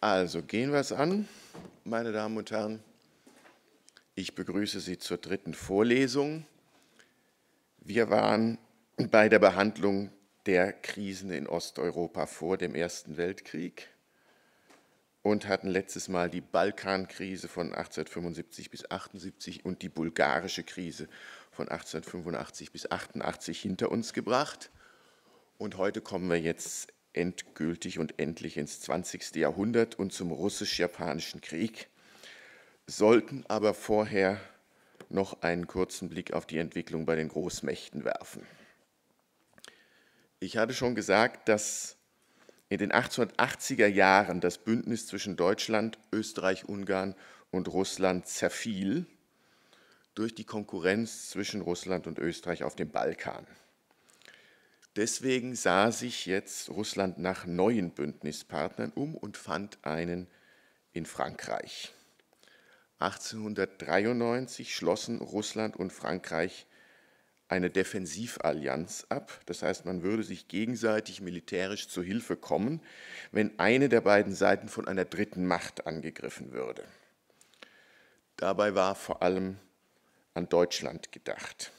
Also gehen wir es an, meine Damen und Herren. Ich begrüße Sie zur dritten Vorlesung. Wir waren bei der Behandlung der Krisen in Osteuropa vor dem Ersten Weltkrieg und hatten letztes Mal die Balkankrise von 1875 bis 1878 und die bulgarische Krise von 1885 bis 1888 hinter uns gebracht. Und heute kommen wir jetzt endgültig und endlich ins 20. Jahrhundert und zum russisch-japanischen Krieg, sollten aber vorher noch einen kurzen Blick auf die Entwicklung bei den Großmächten werfen. Ich hatte schon gesagt, dass in den 1880er Jahren das Bündnis zwischen Deutschland, Österreich, Ungarn und Russland zerfiel durch die Konkurrenz zwischen Russland und Österreich auf dem Balkan. Deswegen sah sich jetzt Russland nach neuen Bündnispartnern um und fand einen in Frankreich. 1893 schlossen Russland und Frankreich eine Defensivallianz ab. Das heißt, man würde sich gegenseitig militärisch zu Hilfe kommen, wenn eine der beiden Seiten von einer dritten Macht angegriffen würde. Dabei war vor allem an Deutschland gedacht.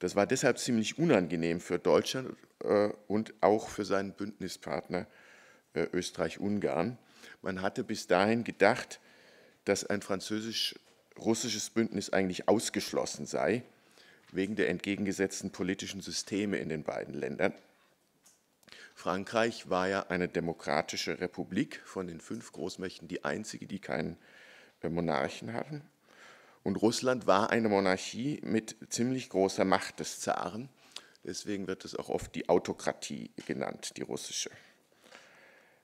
Das war deshalb ziemlich unangenehm für Deutschland und auch für seinen Bündnispartner Österreich-Ungarn. Man hatte bis dahin gedacht, dass ein französisch-russisches Bündnis eigentlich ausgeschlossen sei, wegen der entgegengesetzten politischen Systeme in den beiden Ländern. Frankreich war ja eine demokratische Republik, von den 5 Großmächten die einzige, die keinen Monarchen hatten. Und Russland war eine Monarchie mit ziemlich großer Macht des Zaren. Deswegen wird es auch oft die Autokratie genannt, die russische.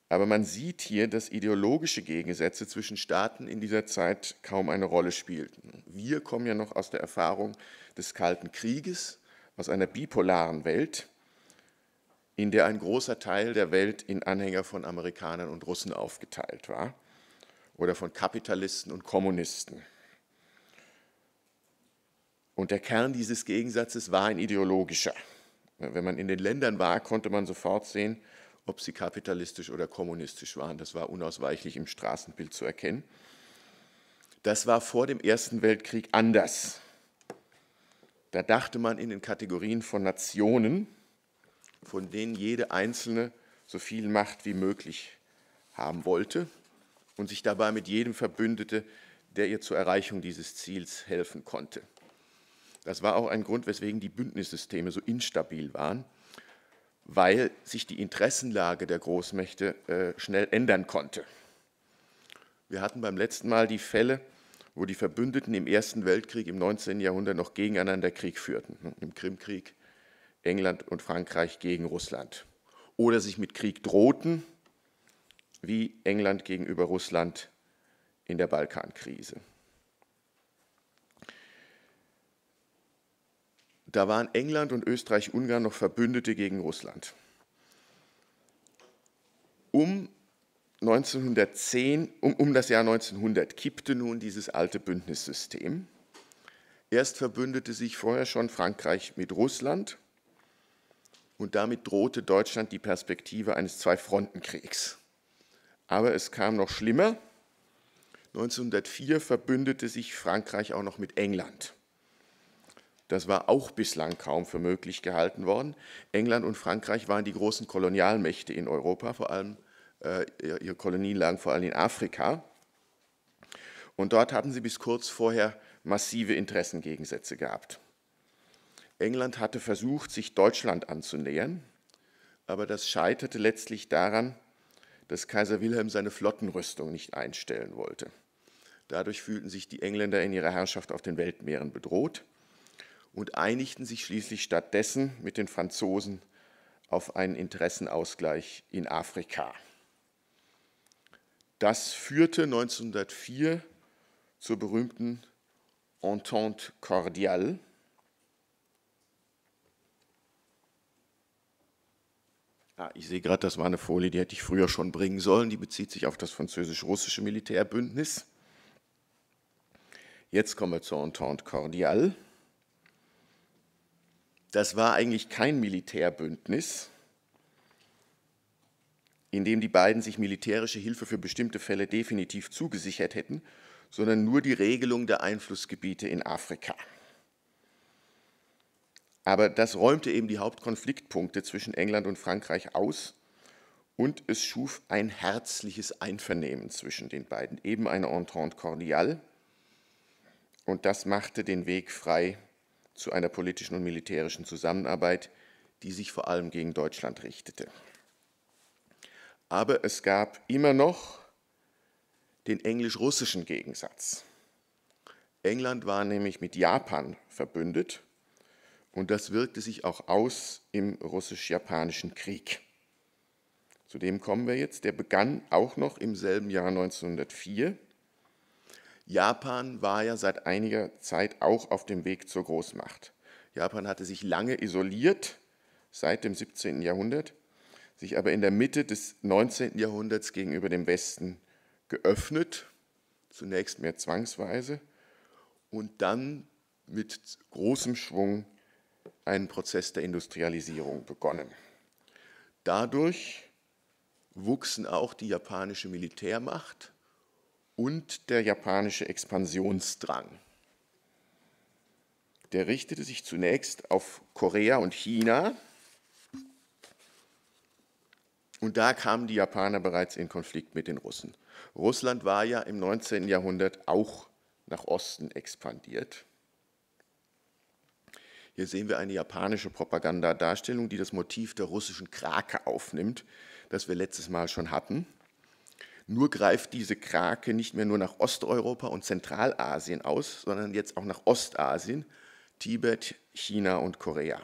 Aber man sieht hier, dass ideologische Gegensätze zwischen Staaten in dieser Zeit kaum eine Rolle spielten. Wir kommen ja noch aus der Erfahrung des Kalten Krieges, aus einer bipolaren Welt, in der ein großer Teil der Welt in Anhänger von Amerikanern und Russen aufgeteilt war oder von Kapitalisten und Kommunisten. Und der Kern dieses Gegensatzes war ein ideologischer. Wenn man in den Ländern war, konnte man sofort sehen, ob sie kapitalistisch oder kommunistisch waren. Das war unausweichlich im Straßenbild zu erkennen. Das war vor dem Ersten Weltkrieg anders. Da dachte man in den Kategorien von Nationen, von denen jede einzelne so viel Macht wie möglich haben wollte und sich dabei mit jedem verbündete, der ihr zur Erreichung dieses Ziels helfen konnte. Das war auch ein Grund, weswegen die Bündnissysteme so instabil waren, weil sich die Interessenlage der Großmächte schnell ändern konnte. Wir hatten beim letzten Mal die Fälle, wo die Verbündeten im Ersten Weltkrieg im 19. Jahrhundert noch gegeneinander Krieg führten. Im Krimkrieg England und Frankreich gegen Russland. Oder sich mit Krieg drohten, wie England gegenüber Russland in der Balkankrise. Da waren England und Österreich-Ungarn noch Verbündete gegen Russland. Um das Jahr 1900 kippte nun dieses alte Bündnissystem. Erst verbündete sich vorher schon Frankreich mit Russland und damit drohte Deutschland die Perspektive eines Zwei-Fronten-Kriegs. Aber es kam noch schlimmer. 1904 verbündete sich Frankreich auch noch mit England. Das war auch bislang kaum für möglich gehalten worden. England und Frankreich waren die großen Kolonialmächte in Europa, vor allem ihre Kolonien lagen vor allem in Afrika. Und dort hatten sie bis kurz vorher massive Interessengegensätze gehabt. England hatte versucht, sich Deutschland anzunähern, aber das scheiterte letztlich daran, dass Kaiser Wilhelm seine Flottenrüstung nicht einstellen wollte. Dadurch fühlten sich die Engländer in ihrer Herrschaft auf den Weltmeeren bedroht und einigten sich schließlich stattdessen mit den Franzosen auf einen Interessenausgleich in Afrika. Das führte 1904 zur berühmten Entente Cordiale. Ich sehe gerade, das war eine Folie, die hätte ich früher schon bringen sollen. Die bezieht sich auf das französisch-russische Militärbündnis. Jetzt kommen wir zur Entente Cordiale. Das war eigentlich kein Militärbündnis, in dem die beiden sich militärische Hilfe für bestimmte Fälle definitiv zugesichert hätten, sondern nur die Regelung der Einflussgebiete in Afrika. Aber das räumte eben die Hauptkonfliktpunkte zwischen England und Frankreich aus und es schuf ein herzliches Einvernehmen zwischen den beiden, eben eine Entente Cordiale. Und das machte den Weg frei zu einer politischen und militärischen Zusammenarbeit, die sich vor allem gegen Deutschland richtete. Aber es gab immer noch den englisch-russischen Gegensatz. England war nämlich mit Japan verbündet und das wirkte sich auch aus im russisch-japanischen Krieg. Zu dem kommen wir jetzt. Der begann auch noch im selben Jahr 1904. Japan war ja seit einiger Zeit auch auf dem Weg zur Großmacht. Japan hatte sich lange isoliert, seit dem 17. Jahrhundert, sich aber in der Mitte des 19. Jahrhunderts gegenüber dem Westen geöffnet, zunächst mehr zwangsweise, und dann mit großem Schwung einen Prozess der Industrialisierung begonnen. Dadurch wuchsen auch die japanische Militärmacht und der japanische Expansionsdrang. Der richtete sich zunächst auf Korea und China, und da kamen die Japaner bereits in Konflikt mit den Russen. Russland war ja im 19. Jahrhundert auch nach Osten expandiert. Hier sehen wir eine japanische Propagandadarstellung, die das Motiv der russischen Krake aufnimmt, das wir letztes Mal schon hatten. Nur greift diese Krake nicht mehr nur nach Osteuropa und Zentralasien aus, sondern jetzt auch nach Ostasien, Tibet, China und Korea.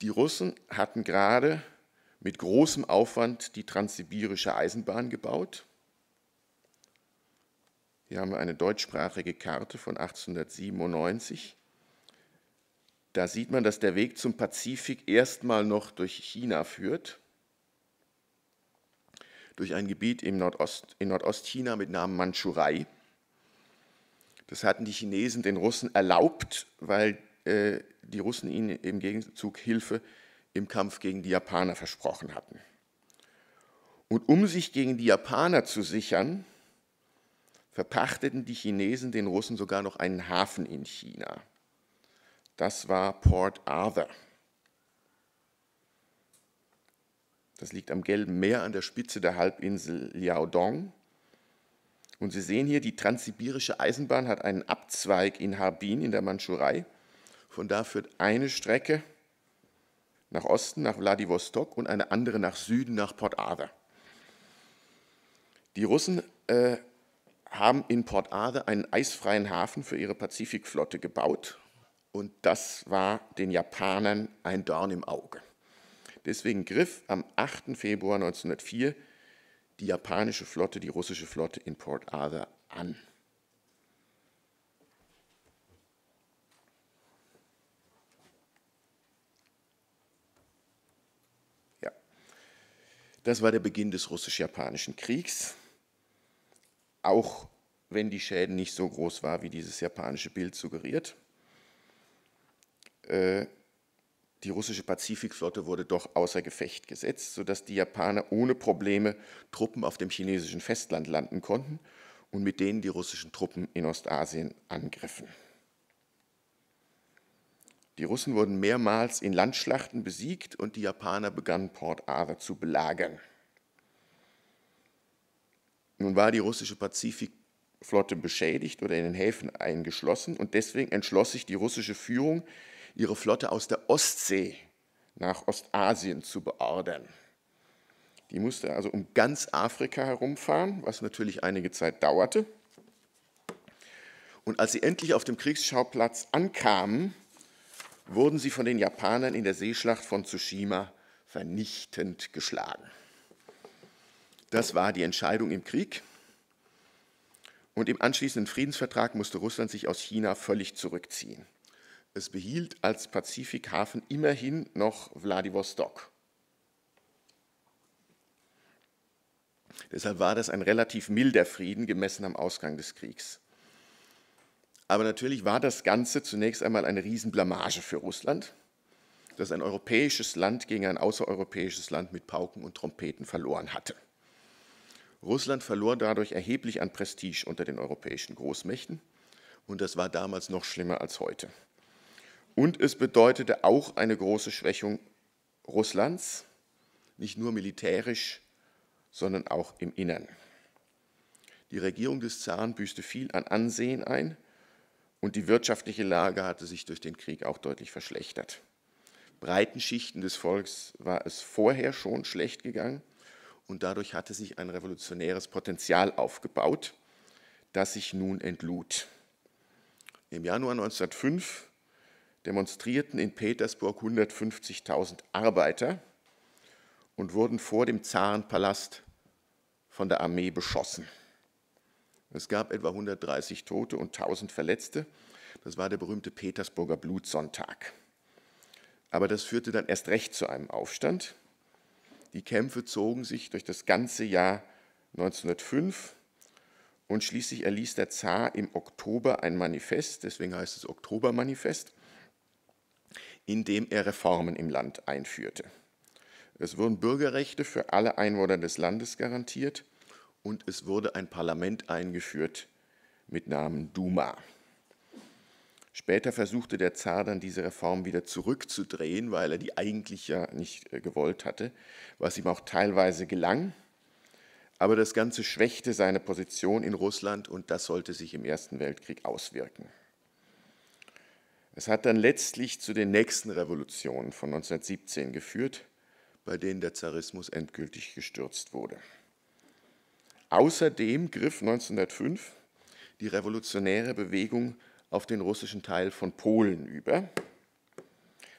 Die Russen hatten gerade mit großem Aufwand die Transsibirische Eisenbahn gebaut. Hier haben wir eine deutschsprachige Karte von 1897. Da sieht man, dass der Weg zum Pazifik erstmal noch durch China führt, durch ein Gebiet in Nordostchina mit Namen Mandschurei. Das hatten die Chinesen den Russen erlaubt, weil die Russen ihnen im Gegenzug Hilfe im Kampf gegen die Japaner versprochen hatten. Und um sich gegen die Japaner zu sichern, verpachteten die Chinesen den Russen sogar noch einen Hafen in China. Das war Port Arthur. Das liegt am Gelben Meer an der Spitze der Halbinsel Liaodong. Und Sie sehen hier, die Transsibirische Eisenbahn hat einen Abzweig in Harbin in der Mandschurei. Von da führt eine Strecke nach Osten, nach Vladivostok und eine andere nach Süden, nach Port Arthur. Die Russen haben in Port Arthur einen eisfreien Hafen für ihre Pazifikflotte gebaut und das war den Japanern ein Dorn im Auge. Deswegen griff am 8. Februar 1904 die japanische Flotte, die russische Flotte in Port Arthur an. Das war der Beginn des russisch-japanischen Kriegs, auch wenn die Schäden nicht so groß waren, wie dieses japanische Bild suggeriert. Die russische Pazifikflotte wurde doch außer Gefecht gesetzt, sodass die Japaner ohne Probleme Truppen auf dem chinesischen Festland landen konnten und mit denen die russischen Truppen in Ostasien angriffen. Die Russen wurden mehrmals in Landschlachten besiegt und die Japaner begannen Port Arthur zu belagern. Nun war die russische Pazifikflotte beschädigt oder in den Häfen eingeschlossen und deswegen entschloss sich die russische Führung, ihre Flotte aus der Ostsee nach Ostasien zu beordern. Die musste also um ganz Afrika herumfahren, was natürlich einige Zeit dauerte. Und als sie endlich auf dem Kriegsschauplatz ankamen, wurden sie von den Japanern in der Seeschlacht von Tsushima vernichtend geschlagen. Das war die Entscheidung im Krieg. Und im anschließenden Friedensvertrag musste Russland sich aus China völlig zurückziehen. Es behielt als Pazifikhafen immerhin noch Wladiwostok. Deshalb war das ein relativ milder Frieden, gemessen am Ausgang des Kriegs. Aber natürlich war das Ganze zunächst einmal eine Riesenblamage für Russland. dass ein europäisches Land gegen ein außereuropäisches Land mit Pauken und Trompeten verloren hatte. Russland verlor dadurch erheblich an Prestige unter den europäischen Großmächten, und das war damals noch schlimmer als heute. Und es bedeutete auch eine große Schwächung Russlands, nicht nur militärisch, sondern auch im Innern. Die Regierung des Zaren büßte viel an Ansehen ein, und die wirtschaftliche Lage hatte sich durch den Krieg auch deutlich verschlechtert. Breiten Schichten des Volks war es vorher schon schlecht gegangen, und dadurch hatte sich ein revolutionäres Potenzial aufgebaut, das sich nun entlud. Im Januar 1905 demonstrierten in Petersburg 150.000 Arbeiter und wurden vor dem Zarenpalast von der Armee beschossen. Es gab etwa 130 Tote und 1.000 Verletzte. Das war der berühmte Petersburger Blutsonntag. Aber das führte dann erst recht zu einem Aufstand. Die Kämpfe zogen sich durch das ganze Jahr 1905 und schließlich erließ der Zar im Oktober ein Manifest, deswegen heißt es Oktobermanifest, in dem er Reformen im Land einführte. Es wurden Bürgerrechte für alle Einwohner des Landes garantiert und es wurde ein Parlament eingeführt mit Namen Duma. Später versuchte der Zar dann, diese Reform wieder zurückzudrehen, weil er die eigentlich ja nicht gewollt hatte, was ihm auch teilweise gelang. Aber das Ganze schwächte seine Position in Russland und das sollte sich im Ersten Weltkrieg auswirken. Es hat dann letztlich zu den nächsten Revolutionen von 1917 geführt, bei denen der Zarismus endgültig gestürzt wurde. Außerdem griff 1905 die revolutionäre Bewegung auf den russischen Teil von Polen über.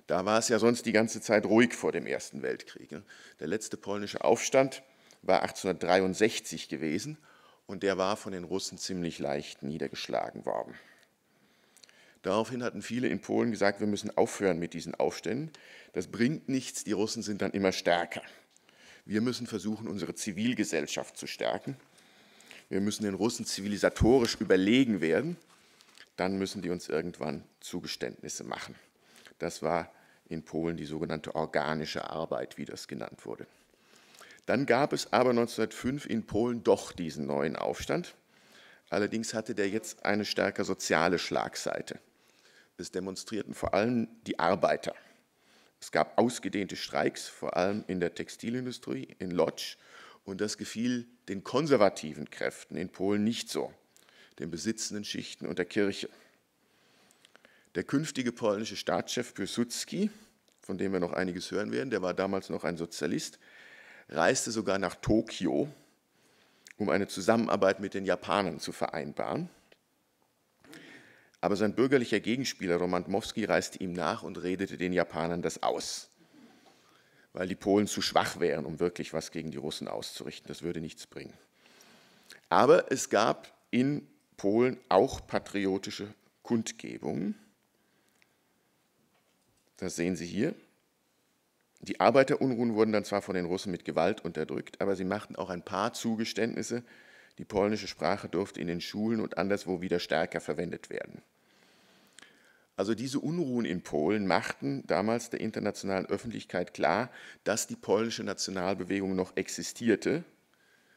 Da war es ja sonst die ganze Zeit ruhig vor dem Ersten Weltkrieg. Der letzte polnische Aufstand war 1863 gewesen und der war von den Russen ziemlich leicht niedergeschlagen worden. Daraufhin hatten viele in Polen gesagt, wir müssen aufhören mit diesen Aufständen. Das bringt nichts, die Russen sind dann immer stärker. Wir müssen versuchen, unsere Zivilgesellschaft zu stärken. Wir müssen den Russen zivilisatorisch überlegen werden. Dann müssen die uns irgendwann Zugeständnisse machen. Das war in Polen die sogenannte organische Arbeit, wie das genannt wurde. Dann gab es aber 1905 in Polen doch diesen neuen Aufstand. Allerdings hatte der jetzt eine stärker soziale Schlagseite. Es demonstrierten vor allem die Arbeiter. Es gab ausgedehnte Streiks, vor allem in der Textilindustrie, in Łódź. Und das gefiel den konservativen Kräften in Polen nicht so, den besitzenden Schichten und der Kirche. Der künftige polnische Staatschef Piłsudski, von dem wir noch einiges hören werden, der war damals noch ein Sozialist, reiste sogar nach Tokio, um eine Zusammenarbeit mit den Japanern zu vereinbaren. Aber sein bürgerlicher Gegenspieler Roman Dmowski reiste ihm nach und redete den Japanern das aus, weil die Polen zu schwach wären, um wirklich was gegen die Russen auszurichten. Das würde nichts bringen. Aber es gab in Polen auch patriotische Kundgebungen. Das sehen Sie hier. Die Arbeiterunruhen wurden dann zwar von den Russen mit Gewalt unterdrückt, aber sie machten auch ein paar Zugeständnisse. Die polnische Sprache durfte in den Schulen und anderswo wieder stärker verwendet werden. Also diese Unruhen in Polen machten damals der internationalen Öffentlichkeit klar, dass die polnische Nationalbewegung noch existierte,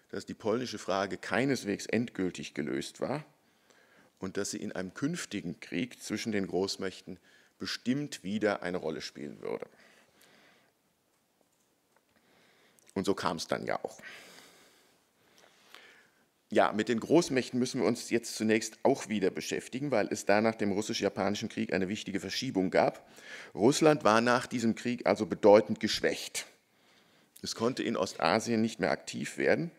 dass die polnische Frage keineswegs endgültig gelöst war und dass sie in einem künftigen Krieg zwischen den Großmächten bestimmt wieder eine Rolle spielen würde. Und so kam es dann ja auch. Ja, mit den Großmächten müssen wir uns jetzt zunächst auch wieder beschäftigen, weil es da nach dem russisch-japanischen Krieg eine wichtige Verschiebung gab. Russland war nach diesem Krieg also bedeutend geschwächt. Es konnte in Ostasien nicht mehr aktiv werden,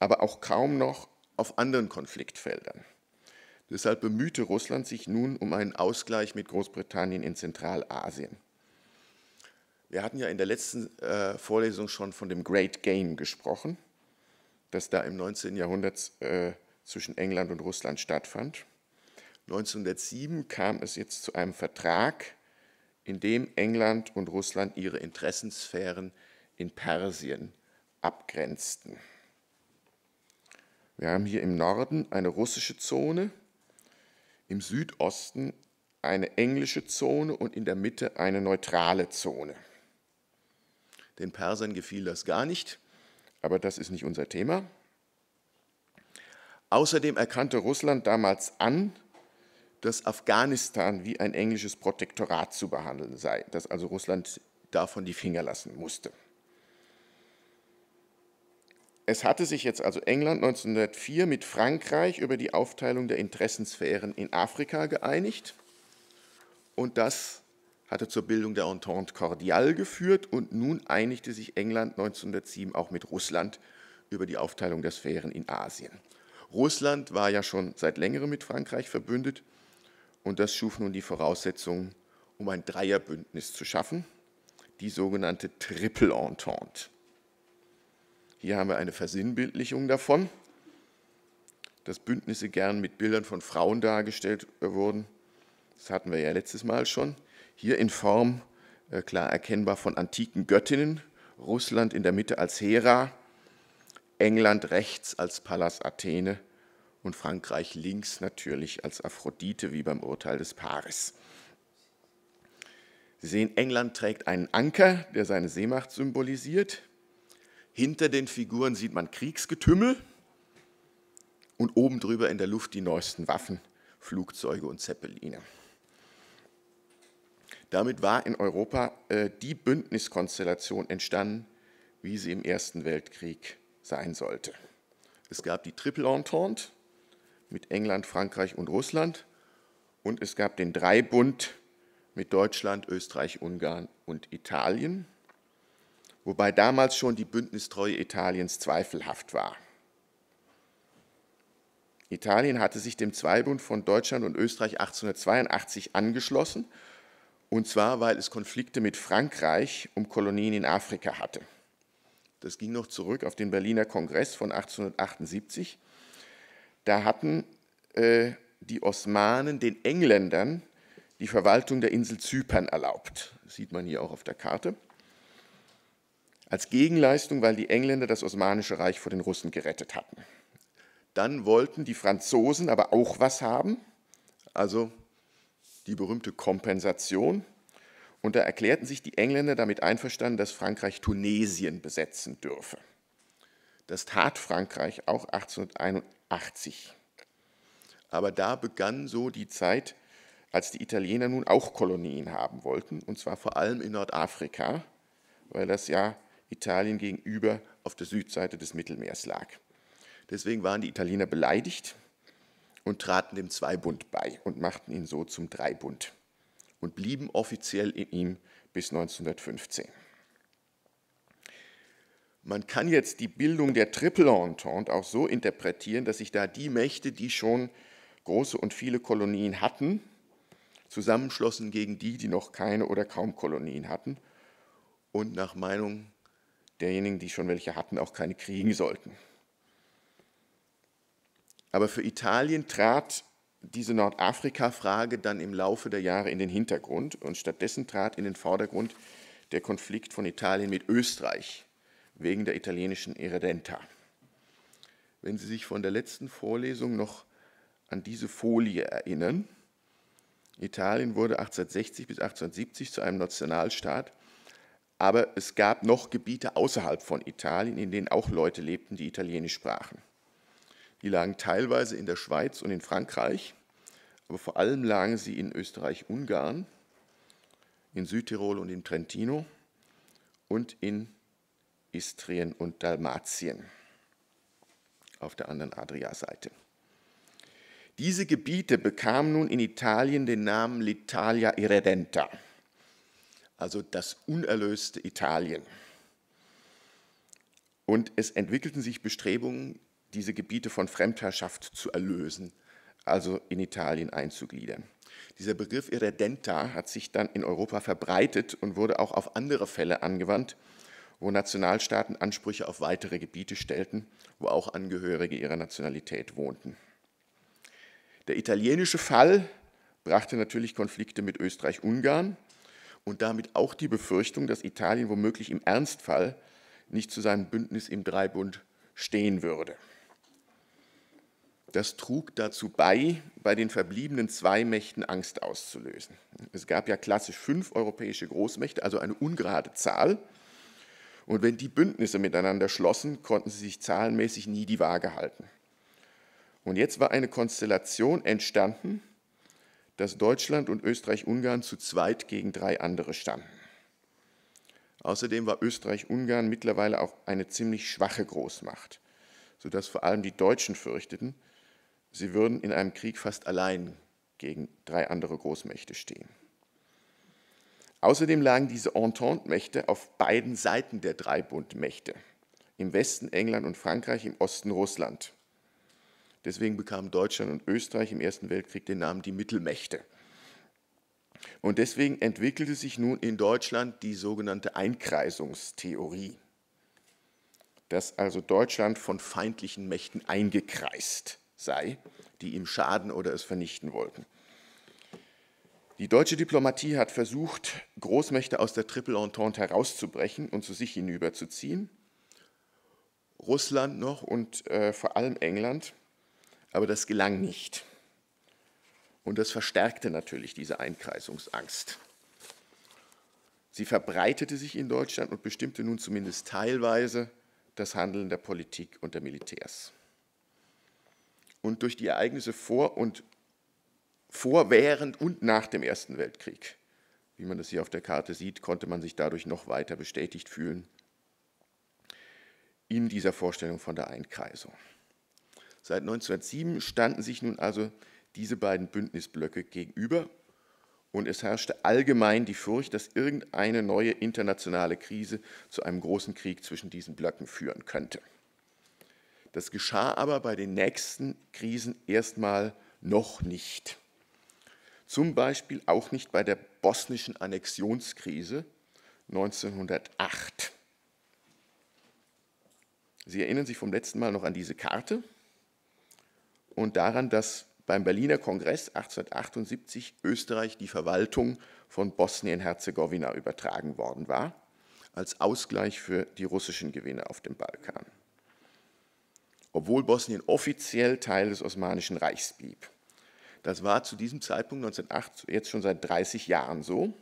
aber auch kaum noch auf anderen Konfliktfeldern. Deshalb bemühte Russland sich nun um einen Ausgleich mit Großbritannien in Zentralasien. Wir hatten ja in der letzten Vorlesung schon von dem Great Game gesprochen, das da im 19. Jahrhundert zwischen England und Russland stattfand. 1907 kam es jetzt zu einem Vertrag, in dem England und Russland ihre Interessensphären in Persien abgrenzten. Wir haben hier im Norden eine russische Zone, im Südosten eine englische Zone und in der Mitte eine neutrale Zone. Den Persern gefiel das gar nicht, aber das ist nicht unser Thema. Außerdem erkannte Russland damals an, dass Afghanistan wie ein englisches Protektorat zu behandeln sei, dass also Russland davon die Finger lassen musste. Es hatte sich jetzt also England 1904 mit Frankreich über die Aufteilung der Interessensphären in Afrika geeinigt und das hatte zur Bildung der Entente Cordiale geführt und nun einigte sich England 1907 auch mit Russland über die Aufteilung der Sphären in Asien. Russland war ja schon seit längerem mit Frankreich verbündet und das schuf nun die Voraussetzungen, um ein Dreierbündnis zu schaffen, die sogenannte Triple Entente. Hier haben wir eine Versinnbildlichung davon, dass Bündnisse gern mit Bildern von Frauen dargestellt wurden. Das hatten wir ja letztes Mal schon. Hier in Form, klar erkennbar, von antiken Göttinnen, Russland in der Mitte als Hera, England rechts als Pallas Athene und Frankreich links natürlich als Aphrodite, wie beim Urteil des Paares. Sie sehen, England trägt einen Anker, der seine Seemacht symbolisiert. Hinter den Figuren sieht man Kriegsgetümmel und oben drüber in der Luft die neuesten Waffen, Flugzeuge und Zeppeline. Damit war in Europa die Bündniskonstellation entstanden, wie sie im Ersten Weltkrieg sein sollte. Es gab die Triple Entente mit England, Frankreich und Russland und es gab den Dreibund mit Deutschland, Österreich, Ungarn und Italien, wobei damals schon die Bündnistreue Italiens zweifelhaft war. Italien hatte sich dem Zweibund von Deutschland und Österreich 1882 angeschlossen, und zwar, weil es Konflikte mit Frankreich um Kolonien in Afrika hatte. Das ging noch zurück auf den Berliner Kongress von 1878. Da hatten die Osmanen den Engländern die Verwaltung der Insel Zypern erlaubt. Das sieht man hier auch auf der Karte. Als Gegenleistung, weil die Engländer das Osmanische Reich vor den Russen gerettet hatten. Dann wollten die Franzosen aber auch was haben, also die berühmte Kompensation. Und da erklärten sich die Engländer damit einverstanden, dass Frankreich Tunesien besetzen dürfe. Das tat Frankreich auch 1881. Aber da begann so die Zeit, als die Italiener nun auch Kolonien haben wollten, und zwar vor allem in Nordafrika, weil das ja Italien gegenüber auf der Südseite des Mittelmeers lag. Deswegen waren die Italiener beleidigt und traten dem Zweibund bei und machten ihn so zum Dreibund und blieben offiziell in ihm bis 1915. Man kann jetzt die Bildung der Triple Entente auch so interpretieren, dass sich da die Mächte, die schon große und viele Kolonien hatten, zusammenschlossen gegen die, die noch keine oder kaum Kolonien hatten und nach Meinung derjenigen, die schon welche hatten, auch keine kriegen sollten. Aber für Italien trat diese Nordafrika-Frage dann im Laufe der Jahre in den Hintergrund und stattdessen trat in den Vordergrund der Konflikt von Italien mit Österreich wegen der italienischen Irredenta. Wenn Sie sich von der letzten Vorlesung noch an diese Folie erinnern, Italien wurde 1860 bis 1870 zu einem Nationalstaat, aber es gab noch Gebiete außerhalb von Italien, in denen auch Leute lebten, die Italienisch sprachen. Die lagen teilweise in der Schweiz und in Frankreich, aber vor allem lagen sie in Österreich-Ungarn, in Südtirol und in Trentino und in Istrien und Dalmatien auf der anderen Adria-Seite. Diese Gebiete bekamen nun in Italien den Namen L'Italia Irredenta, also das unerlöste Italien. Und es entwickelten sich Bestrebungen, diese Gebiete von Fremdherrschaft zu erlösen, also in Italien einzugliedern. Dieser Begriff Irredenta hat sich dann in Europa verbreitet und wurde auch auf andere Fälle angewandt, wo Nationalstaaten Ansprüche auf weitere Gebiete stellten, wo auch Angehörige ihrer Nationalität wohnten. Der italienische Fall brachte natürlich Konflikte mit Österreich-Ungarn und damit auch die Befürchtung, dass Italien womöglich im Ernstfall nicht zu seinem Bündnis im Dreibund stehen würde. Das trug dazu bei, bei den verbliebenen zwei Mächten Angst auszulösen. Es gab ja klassisch 5 europäische Großmächte, also eine ungerade Zahl. Und wenn die Bündnisse miteinander schlossen, konnten sie sich zahlenmäßig nie die Waage halten. Und jetzt war eine Konstellation entstanden, dass Deutschland und Österreich-Ungarn zu zweit gegen 3 andere standen. Außerdem war Österreich-Ungarn mittlerweile auch eine ziemlich schwache Großmacht, sodass vor allem die Deutschen fürchteten, sie würden in einem Krieg fast allein gegen 3 andere Großmächte stehen. Außerdem lagen diese Entente-Mächte auf beiden Seiten der Dreibundmächte, im Westen England und Frankreich, im Osten Russland. Deswegen bekamen Deutschland und Österreich im Ersten Weltkrieg den Namen die Mittelmächte. Und deswegen entwickelte sich nun in Deutschland die sogenannte Einkreisungstheorie, dass also Deutschland von feindlichen Mächten eingekreist sei, die ihm schaden oder es vernichten wollten. Die deutsche Diplomatie hat versucht, Großmächte aus der Triple Entente herauszubrechen und zu sich hinüberzuziehen. Russland noch und vor allem England, aber das gelang nicht. Und das verstärkte natürlich diese Einkreisungsangst. Sie verbreitete sich in Deutschland und bestimmte nun zumindest teilweise das Handeln der Politik und der Militärs. Und durch die Ereignisse während und nach dem Ersten Weltkrieg, wie man das hier auf der Karte sieht, konnte man sich dadurch noch weiter bestätigt fühlen in dieser Vorstellung von der Einkreisung. Seit 1907 standen sich nun also diese beiden Bündnisblöcke gegenüber und es herrschte allgemein die Furcht, dass irgendeine neue internationale Krise zu einem großen Krieg zwischen diesen Blöcken führen könnte. Das geschah aber bei den nächsten Krisen erstmal noch nicht. Zum Beispiel auch nicht bei der bosnischen Annexionskrise 1908. Sie erinnern sich vom letzten Mal noch an diese Karte und daran, dass beim Berliner Kongress 1878 Österreich die Verwaltung von Bosnien-Herzegowina übertragen worden war, als Ausgleich für die russischen Gewinne auf dem Balkan. Obwohl Bosnien offiziell Teil des Osmanischen Reichs blieb. Das war zu diesem Zeitpunkt 1908 jetzt schon seit 30 Jahren so.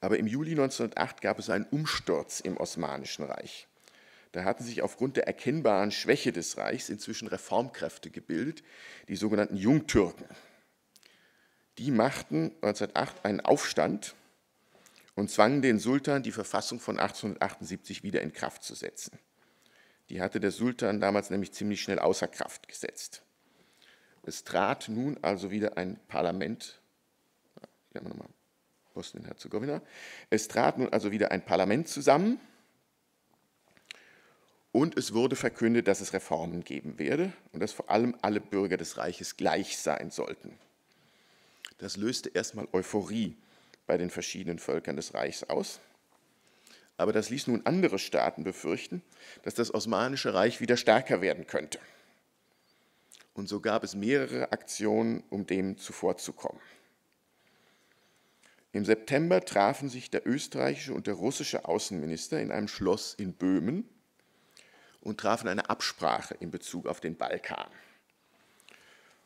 Aber im Juli 1908 gab es einen Umsturz im Osmanischen Reich. Da hatten sich aufgrund der erkennbaren Schwäche des Reichs inzwischen Reformkräfte gebildet, die sogenannten Jungtürken. Die machten 1908 einen Aufstand und zwangen den Sultan, die Verfassung von 1878 wieder in Kraft zu setzen. Die hatte der Sultan damals nämlich ziemlich schnell außer Kraft gesetzt. Es trat nun also wieder ein Parlament, zusammen und es wurde verkündet, dass es Reformen geben werde und dass vor allem alle Bürger des Reiches gleich sein sollten. Das löste erstmal Euphorie bei den verschiedenen Völkern des Reichs aus. Aber das ließ nun andere Staaten befürchten, dass das Osmanische Reich wieder stärker werden könnte. Und so gab es mehrere Aktionen, um dem zuvorzukommen. Im September trafen sich der österreichische und der russische Außenminister in einem Schloss in Böhmen und trafen eine Absprache in Bezug auf den Balkan.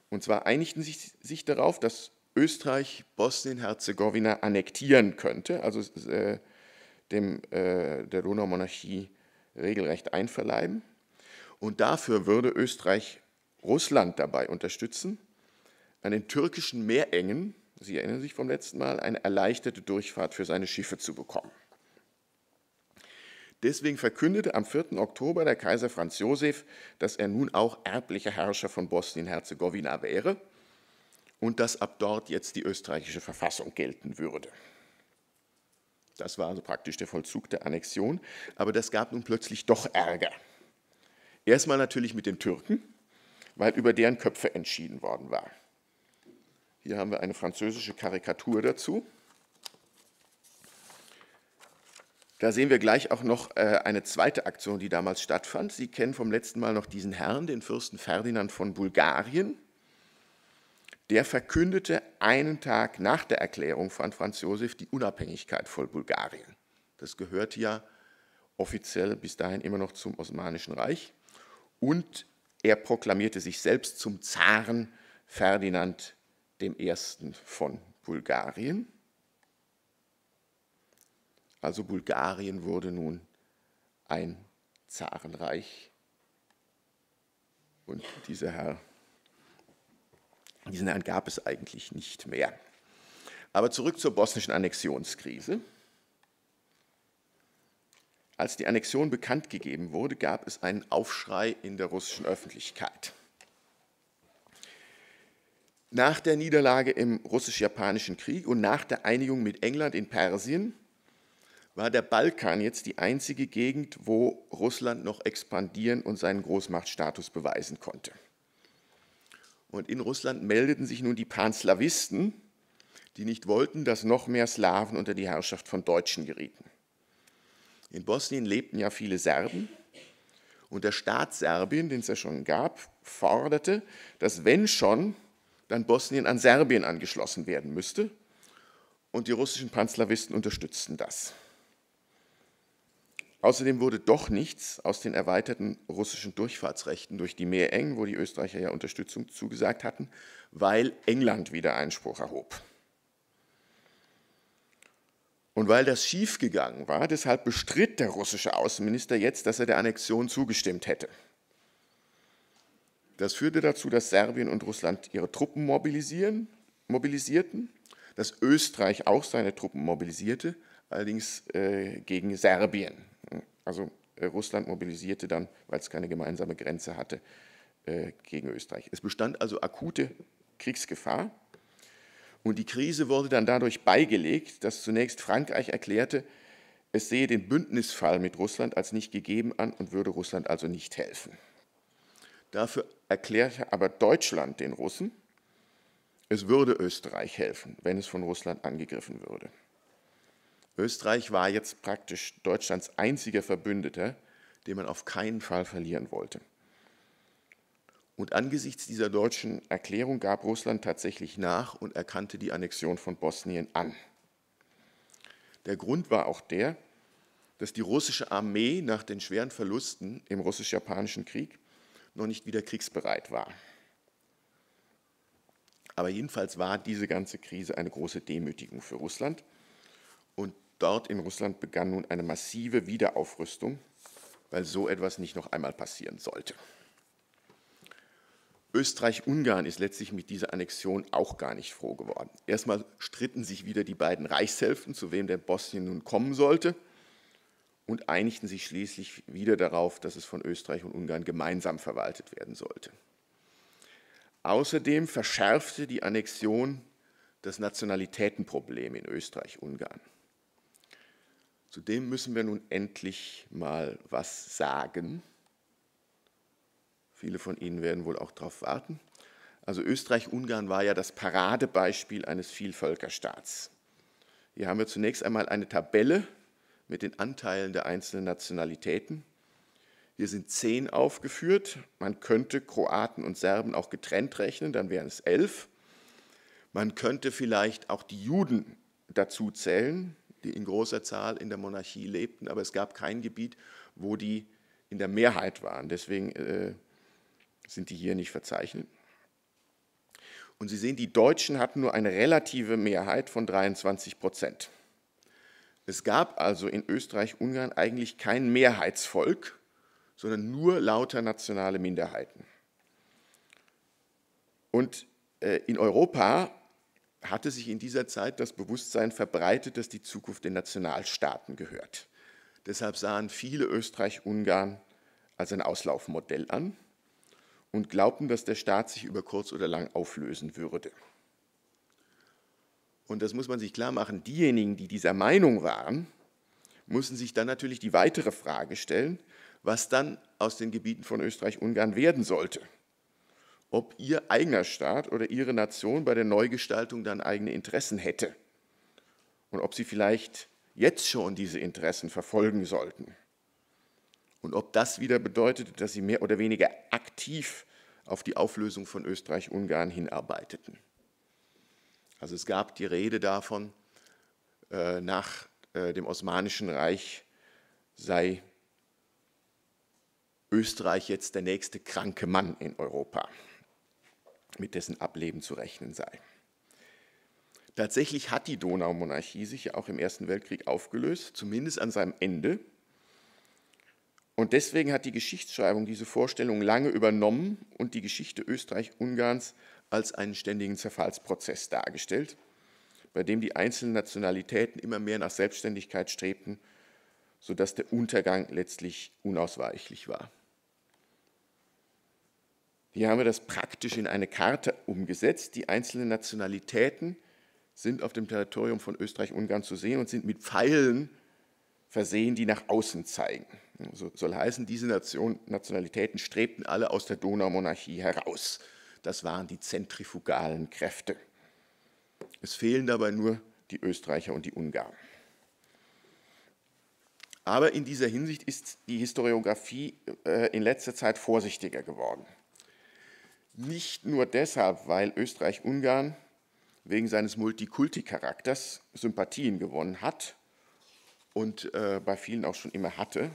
Und zwar einigten sich darauf, dass Österreich Bosnien-Herzegowina annektieren könnte, also der Donaumonarchie regelrecht einverleiben. Und dafür würde Österreich Russland dabei unterstützen, an den türkischen Meerengen, Sie erinnern sich vom letzten Mal, eine erleichterte Durchfahrt für seine Schiffe zu bekommen. Deswegen verkündete am 4. Oktober der Kaiser Franz Josef, dass er nun auch erblicher Herrscher von Bosnien-Herzegowina wäre und dass ab dort jetzt die österreichische Verfassung gelten würde. Das war also praktisch der Vollzug der Annexion, aber das gab nun plötzlich doch Ärger. Erstmal natürlich mit den Türken, weil über deren Köpfe entschieden worden war. Hier haben wir eine französische Karikatur dazu. Da sehen wir gleich auch noch eine zweite Aktion, die damals stattfand. Sie kennen vom letzten Mal noch diesen Herrn, den Fürsten Ferdinand von Bulgarien. Der verkündete einen Tag nach der Erklärung von Franz Josef die Unabhängigkeit von Bulgarien. Das gehörte ja offiziell bis dahin immer noch zum Osmanischen Reich. Und Er proklamierte sich selbst zum Zaren Ferdinand I. von Bulgarien. Also Bulgarien wurde nun ein Zarenreich. Und diesen Herrn gab es eigentlich nicht mehr. Aber zurück zur bosnischen Annexionskrise. Als die Annexion bekannt gegeben wurde, gab es einen Aufschrei in der russischen Öffentlichkeit. Nach der Niederlage im russisch-japanischen Krieg und nach der Einigung mit England in Persien war der Balkan jetzt die einzige Gegend, wo Russland noch expandieren und seinen Großmachtstatus beweisen konnte. Und in Russland meldeten sich nun die Panslawisten, die nicht wollten, dass noch mehr Slawen unter die Herrschaft von Deutschen gerieten. In Bosnien lebten ja viele Serben und der Staat Serbien, den es ja schon gab, forderte, dass wenn schon, dann Bosnien an Serbien angeschlossen werden müsste, und die russischen Panslawisten unterstützten das. Außerdem wurde doch nichts aus den erweiterten russischen Durchfahrtsrechten durch die Meerenge, wo die Österreicher ja Unterstützung zugesagt hatten, weil England wieder Einspruch erhob. Und weil das schiefgegangen war, deshalb bestritt der russische Außenminister jetzt, dass er der Annexion zugestimmt hätte. Das führte dazu, dass Serbien und Russland ihre Truppen mobilisierten, dass Österreich auch seine Truppen mobilisierte, allerdings gegen Serbien. Also Russland mobilisierte dann, weil es keine gemeinsame Grenze hatte, gegen Österreich. Es bestand also akute Kriegsgefahr. Und die Krise wurde dann dadurch beigelegt, dass zunächst Frankreich erklärte, es sehe den Bündnisfall mit Russland als nicht gegeben an und würde Russland also nicht helfen. Dafür erklärte aber Deutschland den Russen, es würde Österreich helfen, wenn es von Russland angegriffen würde. Österreich war jetzt praktisch Deutschlands einziger Verbündeter, den man auf keinen Fall verlieren wollte. Und angesichts dieser deutschen Erklärung gab Russland tatsächlich nach und erkannte die Annexion von Bosnien an. Der Grund war auch der, dass die russische Armee nach den schweren Verlusten im russisch-japanischen Krieg noch nicht wieder kriegsbereit war. Aber jedenfalls war diese ganze Krise eine große Demütigung für Russland. Und dort in Russland begann nun eine massive Wiederaufrüstung, weil so etwas nicht noch einmal passieren sollte. Österreich-Ungarn ist letztlich mit dieser Annexion auch gar nicht froh geworden. Erstmal stritten sich wieder die beiden Reichshälften, zu wem denn Bosnien nun kommen sollte, und einigten sich schließlich wieder darauf, dass es von Österreich und Ungarn gemeinsam verwaltet werden sollte. Außerdem verschärfte die Annexion das Nationalitätenproblem in Österreich-Ungarn. Zu dem müssen wir nun endlich mal was sagen. Viele von Ihnen werden wohl auch darauf warten. Also Österreich-Ungarn war ja das Paradebeispiel eines Vielvölkerstaats. Hier haben wir zunächst einmal eine Tabelle mit den Anteilen der einzelnen Nationalitäten. Hier sind 10 aufgeführt. Man könnte Kroaten und Serben auch getrennt rechnen, dann wären es 11. Man könnte vielleicht auch die Juden dazu zählen, die in großer Zahl in der Monarchie lebten, aber es gab kein Gebiet, wo die in der Mehrheit waren. Deswegen sind die hier nicht verzeichnet. Und Sie sehen, die Deutschen hatten nur eine relative Mehrheit von 23%. Es gab also in Österreich-Ungarn eigentlich kein Mehrheitsvolk, sondern nur lauter nationale Minderheiten. Und in Europa hatte sich in dieser Zeit das Bewusstsein verbreitet, dass die Zukunft den Nationalstaaten gehört. Deshalb sahen viele Österreich-Ungarn als ein Auslaufmodell an und glaubten, dass der Staat sich über kurz oder lang auflösen würde. Und das muss man sich klar machen, diejenigen, die dieser Meinung waren, mussten sich dann natürlich die weitere Frage stellen, was dann aus den Gebieten von Österreich-Ungarn werden sollte. Ob ihr eigener Staat oder ihre Nation bei der Neugestaltung dann eigene Interessen hätte und ob sie vielleicht jetzt schon diese Interessen verfolgen sollten. Und ob das wieder bedeutete, dass sie mehr oder weniger aktiv auf die Auflösung von Österreich-Ungarn hinarbeiteten. Also es gab die Rede davon, nach dem Osmanischen Reich sei Österreich jetzt der nächste kranke Mann in Europa, mit dessen Ableben zu rechnen sei. Tatsächlich hat die Donaumonarchie sich ja auch im Ersten Weltkrieg aufgelöst, zumindest an seinem Ende. Und deswegen hat die Geschichtsschreibung diese Vorstellung lange übernommen und die Geschichte Österreich-Ungarns als einen ständigen Zerfallsprozess dargestellt, bei dem die einzelnen Nationalitäten immer mehr nach Selbstständigkeit strebten, sodass der Untergang letztlich unausweichlich war. Hier haben wir das praktisch in eine Karte umgesetzt. Die einzelnen Nationalitäten sind auf dem Territorium von Österreich-Ungarn zu sehen und sind mit Pfeilen versehen, die nach außen zeigen. So soll heißen, diese Nationalitäten strebten alle aus der Donaumonarchie heraus. Das waren die zentrifugalen Kräfte. Es fehlen dabei nur die Österreicher und die Ungarn. Aber in dieser Hinsicht ist die Historiografie in letzter Zeit vorsichtiger geworden. Nicht nur deshalb, weil Österreich-Ungarn wegen seines Multikulti-Charakters Sympathien gewonnen hat und bei vielen auch schon immer hatte,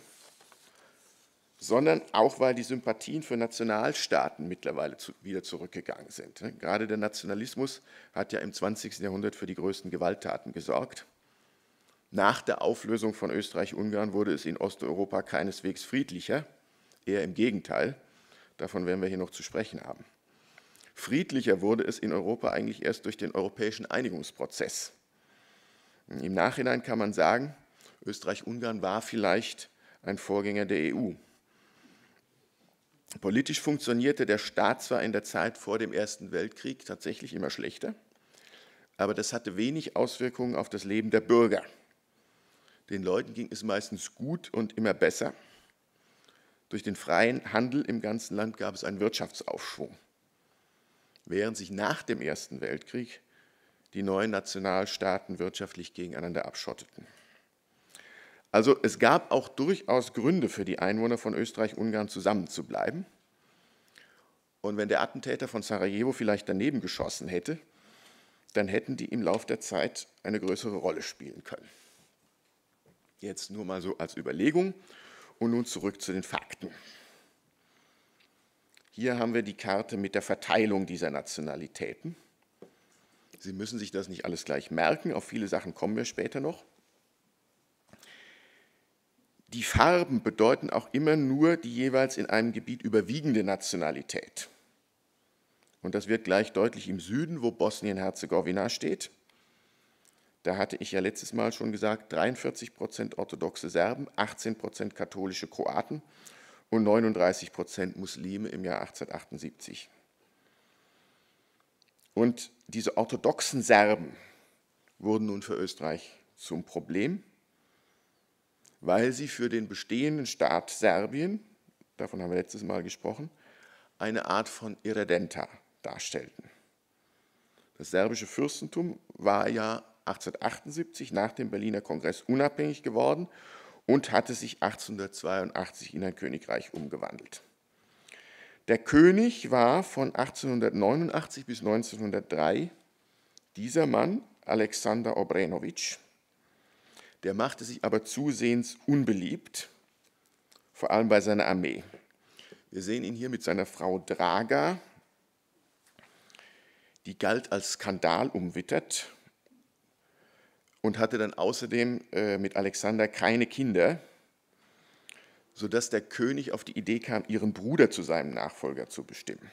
sondern auch, weil die Sympathien für Nationalstaaten mittlerweile wieder zurückgegangen sind. Gerade der Nationalismus hat ja im 20. Jahrhundert für die größten Gewalttaten gesorgt. Nach der Auflösung von Österreich-Ungarn wurde es in Osteuropa keineswegs friedlicher, eher im Gegenteil. Davon werden wir hier noch zu sprechen haben. Friedlicher wurde es in Europa eigentlich erst durch den europäischen Einigungsprozess. Im Nachhinein kann man sagen, Österreich-Ungarn war vielleicht ein Vorgänger der EU. Politisch funktionierte der Staat zwar in der Zeit vor dem Ersten Weltkrieg tatsächlich immer schlechter, aber das hatte wenig Auswirkungen auf das Leben der Bürger. Den Leuten ging es meistens gut und immer besser. Durch den freien Handel im ganzen Land gab es einen Wirtschaftsaufschwung, während sich nach dem Ersten Weltkrieg die neuen Nationalstaaten wirtschaftlich gegeneinander abschotteten. Also es gab auch durchaus Gründe für die Einwohner von Österreich-Ungarn zusammenzubleiben. Und wenn der Attentäter von Sarajevo vielleicht daneben geschossen hätte, dann hätten die im Laufe der Zeit eine größere Rolle spielen können. Jetzt nur mal so als Überlegung. Und nun zurück zu den Fakten. Hier haben wir die Karte mit der Verteilung dieser Nationalitäten. Sie müssen sich das nicht alles gleich merken, auf viele Sachen kommen wir später noch. Die Farben bedeuten auch immer nur die jeweils in einem Gebiet überwiegende Nationalität. Und das wird gleich deutlich im Süden, wo Bosnien-Herzegowina steht. Da hatte ich ja letztes Mal schon gesagt, 43% orthodoxe Serben, 18% katholische Kroaten und 39% Muslime im Jahr 1878. Und diese orthodoxen Serben wurden nun für Österreich zum Problem, weil sie für den bestehenden Staat Serbien, davon haben wir letztes Mal gesprochen, eine Art von Irredenta darstellten. Das serbische Fürstentum war ja 1878 nach dem Berliner Kongress unabhängig geworden und hatte sich 1882 in ein Königreich umgewandelt. Der König war von 1889 bis 1903 dieser Mann, Alexander Obrenović. Der machte sich aber zusehends unbeliebt, vor allem bei seiner Armee. Wir sehen ihn hier mit seiner Frau Draga, die galt als skandalumwittert und hatte dann außerdem mit Alexander keine Kinder, sodass der König auf die Idee kam, ihren Bruder zu seinem Nachfolger zu bestimmen,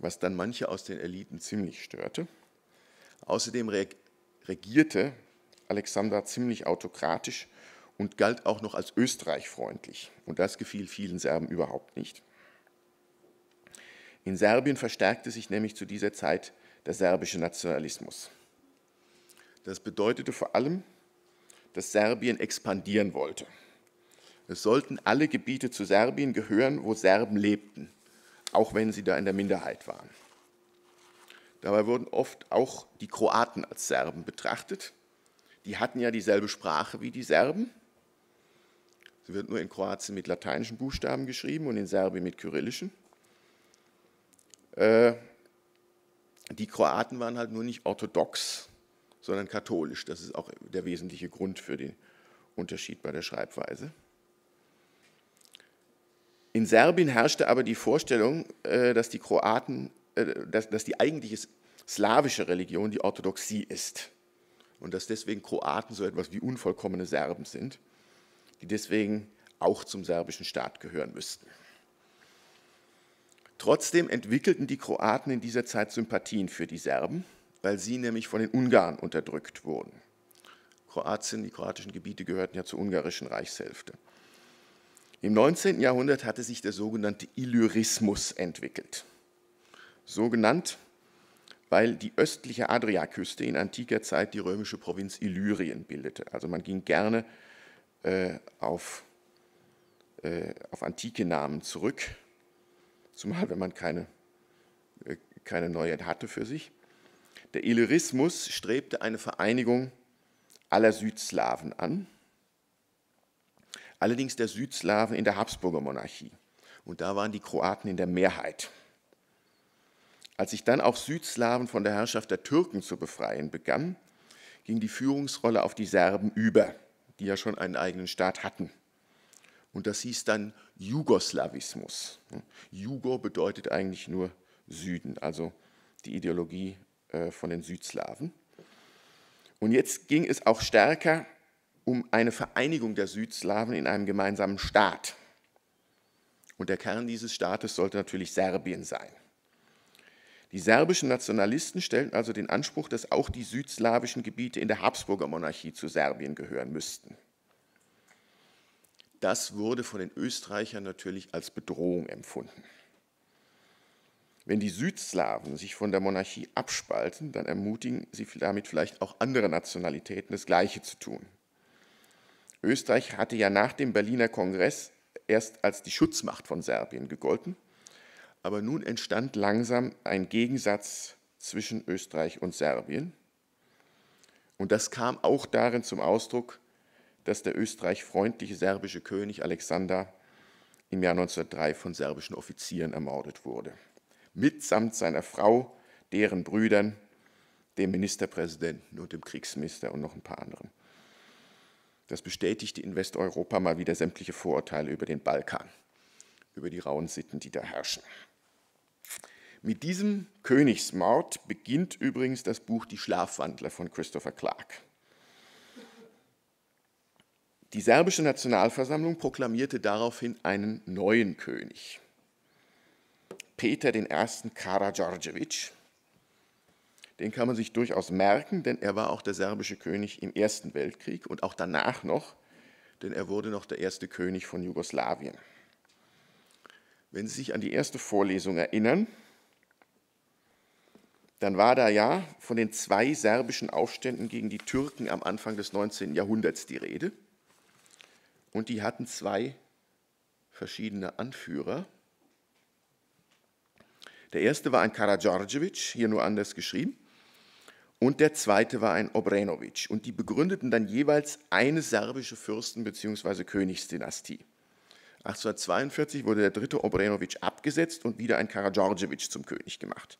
was dann manche aus den Eliten ziemlich störte. Außerdem regierte Alexander ziemlich autokratisch und galt auch noch als österreichfreundlich. Und das gefiel vielen Serben überhaupt nicht. In Serbien verstärkte sich nämlich zu dieser Zeit der serbische Nationalismus. Das bedeutete vor allem, dass Serbien expandieren wollte. Es sollten alle Gebiete zu Serbien gehören, wo Serben lebten, auch wenn sie da in der Minderheit waren. Dabei wurden oft auch die Kroaten als Serben betrachtet. Die hatten ja dieselbe Sprache wie die Serben. Sie wird nur in Kroatien mit lateinischen Buchstaben geschrieben und in Serbien mit kyrillischen. Die Kroaten waren halt nur nicht orthodox, sondern katholisch. Das ist auch der wesentliche Grund für den Unterschied bei der Schreibweise. In Serbien herrschte aber die Vorstellung, dass die Kroaten, dass die eigentliche slawische Religion die Orthodoxie ist und dass deswegen Kroaten so etwas wie unvollkommene Serben sind, die deswegen auch zum serbischen Staat gehören müssten. Trotzdem entwickelten die Kroaten in dieser Zeit Sympathien für die Serben, weil sie nämlich von den Ungarn unterdrückt wurden. Kroatien, die kroatischen Gebiete gehörten ja zur ungarischen Reichshälfte. Im 19. Jahrhundert hatte sich der sogenannte Illyrismus entwickelt. So genannt, weil die östliche Adriaküste in antiker Zeit die römische Provinz Illyrien bildete. Also man ging gerne auf antike Namen zurück, zumal wenn man keine Neuheit hatte für sich. Der Illyrismus strebte eine Vereinigung aller Südslawen an, allerdings der Südslawen in der Habsburger Monarchie. Und da waren die Kroaten in der Mehrheit. Als sich dann auch Südslawen von der Herrschaft der Türken zu befreien begann, ging die Führungsrolle auf die Serben über, die ja schon einen eigenen Staat hatten. Und das hieß dann Jugoslawismus. Jugo bedeutet eigentlich nur Süden, also die Ideologie von den Südslawen. Und jetzt ging es auch stärker um eine Vereinigung der Südslawen in einem gemeinsamen Staat. Und der Kern dieses Staates sollte natürlich Serbien sein. Die serbischen Nationalisten stellten also den Anspruch, dass auch die südslawischen Gebiete in der Habsburger Monarchie zu Serbien gehören müssten. Das wurde von den Österreichern natürlich als Bedrohung empfunden. Wenn die Südslawen sich von der Monarchie abspalten, dann ermutigen sie damit vielleicht auch andere Nationalitäten, das Gleiche zu tun. Österreich hatte ja nach dem Berliner Kongress erst als die Schutzmacht von Serbien gegolten, aber nun entstand langsam ein Gegensatz zwischen Österreich und Serbien. Und das kam auch darin zum Ausdruck, dass der österreichfreundliche serbische König Alexander im Jahr 1903 von serbischen Offizieren ermordet wurde, mitsamt seiner Frau, deren Brüdern, dem Ministerpräsidenten und dem Kriegsminister und noch ein paar anderen. Das bestätigte in Westeuropa mal wieder sämtliche Vorurteile über den Balkan, über die rauen Sitten, die da herrschen. Mit diesem Königsmord beginnt übrigens das Buch Die Schlafwandler von Christopher Clark. Die serbische Nationalversammlung proklamierte daraufhin einen neuen König, Peter I. Karadjordjević. Den kann man sich durchaus merken, denn er war auch der serbische König im Ersten Weltkrieg und auch danach noch, denn er wurde noch der erste König von Jugoslawien. Wenn Sie sich an die erste Vorlesung erinnern, dann war da ja von den zwei serbischen Aufständen gegen die Türken am Anfang des 19. Jahrhunderts die Rede. Und die hatten zwei verschiedene Anführer. Der erste war ein Karadjordjević, hier nur anders geschrieben, und der zweite war ein Obrenović. Und die begründeten dann jeweils eine serbische Fürsten- bzw. Königsdynastie. 1842 wurde der dritte Obrenović abgesetzt und wieder ein Karadjordjević zum König gemacht.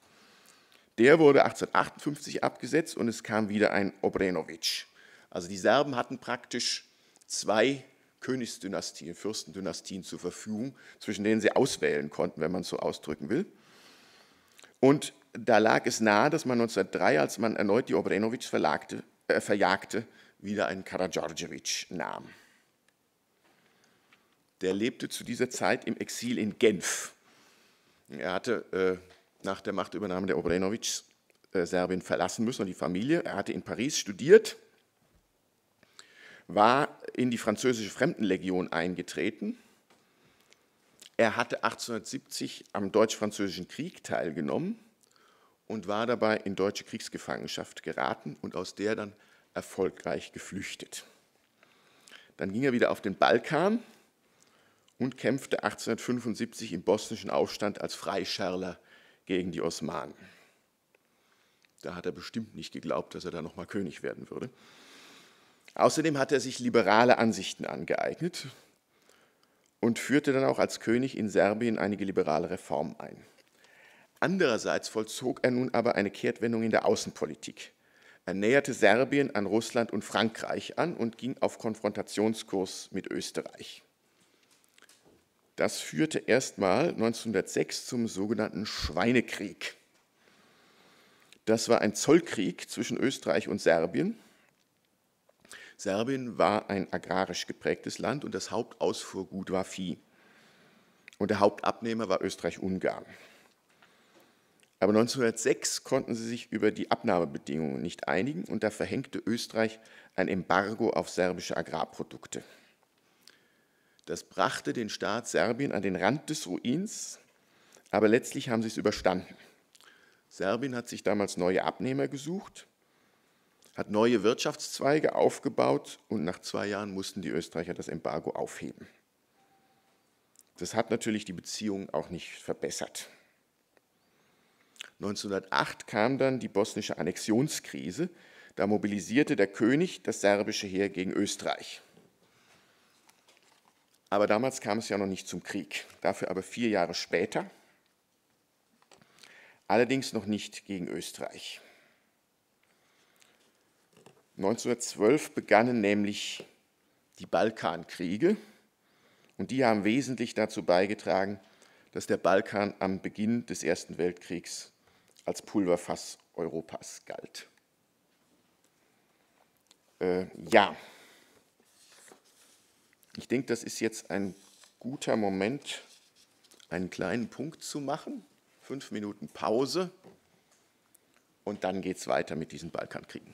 Der wurde 1858 abgesetzt und es kam wieder ein Obrenović. Also die Serben hatten praktisch zwei Königsdynastien, Fürstendynastien zur Verfügung, zwischen denen sie auswählen konnten, wenn man es so ausdrücken will. Und da lag es nahe, dass man 1903, als man erneut die Obrenović verjagte, wieder einen Karadjordjević nahm. Der lebte zu dieser Zeit im Exil in Genf. Er hatte nach der Machtübernahme der Obrenović Serbien verlassen müssen und die Familie. Er hatte in Paris studiert, war in die französische Fremdenlegion eingetreten. Er hatte 1870 am Deutsch-Französischen Krieg teilgenommen und war dabei in deutsche Kriegsgefangenschaft geraten und aus der dann erfolgreich geflüchtet. Dann ging er wieder auf den Balkan und kämpfte 1875 im bosnischen Aufstand als Freischärler gegen die Osmanen. Da hat er bestimmt nicht geglaubt, dass er da nochmal König werden würde. Außerdem hat er sich liberale Ansichten angeeignet und führte dann auch als König in Serbien einige liberale Reformen ein. Andererseits vollzog er nun aber eine Kehrtwendung in der Außenpolitik. Er näherte Serbien an Russland und Frankreich an und ging auf Konfrontationskurs mit Österreich. Das führte erstmal 1906 zum sogenannten Schweinekrieg. Das war ein Zollkrieg zwischen Österreich und Serbien. Serbien war ein agrarisch geprägtes Land und das Hauptausfuhrgut war Vieh. Und der Hauptabnehmer war Österreich-Ungarn. Aber 1906 konnten sie sich über die Abnahmebedingungen nicht einigen und da verhängte Österreich ein Embargo auf serbische Agrarprodukte. Das brachte den Staat Serbien an den Rand des Ruins, aber letztlich haben sie es überstanden. Serbien hat sich damals neue Abnehmer gesucht, hat neue Wirtschaftszweige aufgebaut und nach 2 Jahren mussten die Österreicher das Embargo aufheben. Das hat natürlich die Beziehungen auch nicht verbessert. 1908 kam dann die bosnische Annexionskrise. Da mobilisierte der König das serbische Heer gegen Österreich. Aber damals kam es ja noch nicht zum Krieg, dafür aber 4 Jahre später. Allerdings noch nicht gegen Österreich. 1912 begannen nämlich die Balkankriege und die haben wesentlich dazu beigetragen, dass der Balkan am Beginn des Ersten Weltkriegs als Pulverfass Europas galt. Ich denke, das ist jetzt ein guter Moment, einen kleinen Punkt zu machen. 5 Minuten Pause und dann geht es weiter mit diesen Balkankriegen.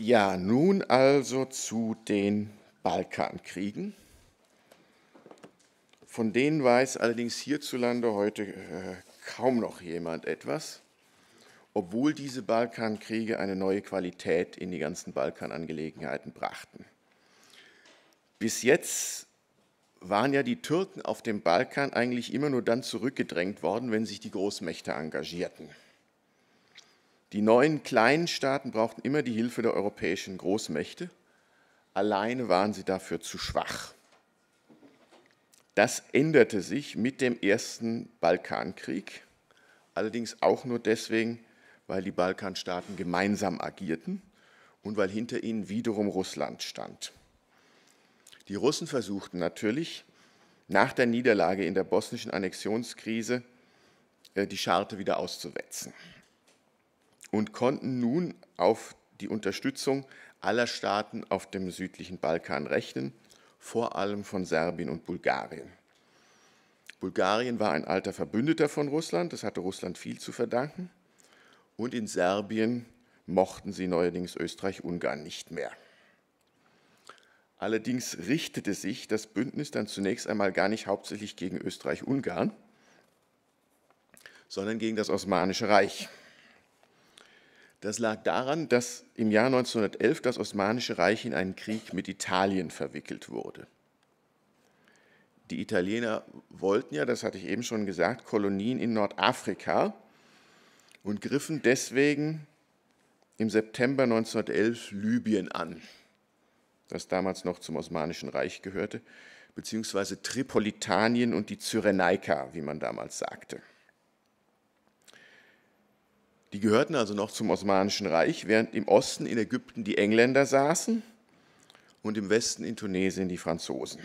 Ja, nun also zu den Balkankriegen. Von denen weiß allerdings hierzulande heute kaum noch jemand etwas, obwohl diese Balkankriege eine neue Qualität in die ganzen Balkanangelegenheiten brachten. Bis jetzt waren ja die Türken auf dem Balkan eigentlich immer nur dann zurückgedrängt worden, wenn sich die Großmächte engagierten. Die neuen kleinen Staaten brauchten immer die Hilfe der europäischen Großmächte. Alleine waren sie dafür zu schwach. Das änderte sich mit dem ersten Balkankrieg, allerdings auch nur deswegen, weil die Balkanstaaten gemeinsam agierten und weil hinter ihnen wiederum Russland stand. Die Russen versuchten natürlich, nach der Niederlage in der bosnischen Annexionskrise die Scharte wieder auszuwetzen und konnten nun auf die Unterstützung aller Staaten auf dem südlichen Balkan rechnen, vor allem von Serbien und Bulgarien. Bulgarien war ein alter Verbündeter von Russland, das hatte Russland viel zu verdanken, und in Serbien mochten sie neuerdings Österreich-Ungarn nicht mehr. Allerdings richtete sich das Bündnis dann zunächst einmal gar nicht hauptsächlich gegen Österreich-Ungarn, sondern gegen das Osmanische Reich. Das lag daran, dass im Jahr 1911 das Osmanische Reich in einen Krieg mit Italien verwickelt wurde. Die Italiener wollten ja, das hatte ich eben schon gesagt, Kolonien in Nordafrika und griffen deswegen im September 1911 Libyen an, das damals noch zum Osmanischen Reich gehörte, beziehungsweise Tripolitanien und die Cyrenaika, wie man damals sagte. Die gehörten also noch zum Osmanischen Reich, während im Osten in Ägypten die Engländer saßen und im Westen in Tunesien die Franzosen.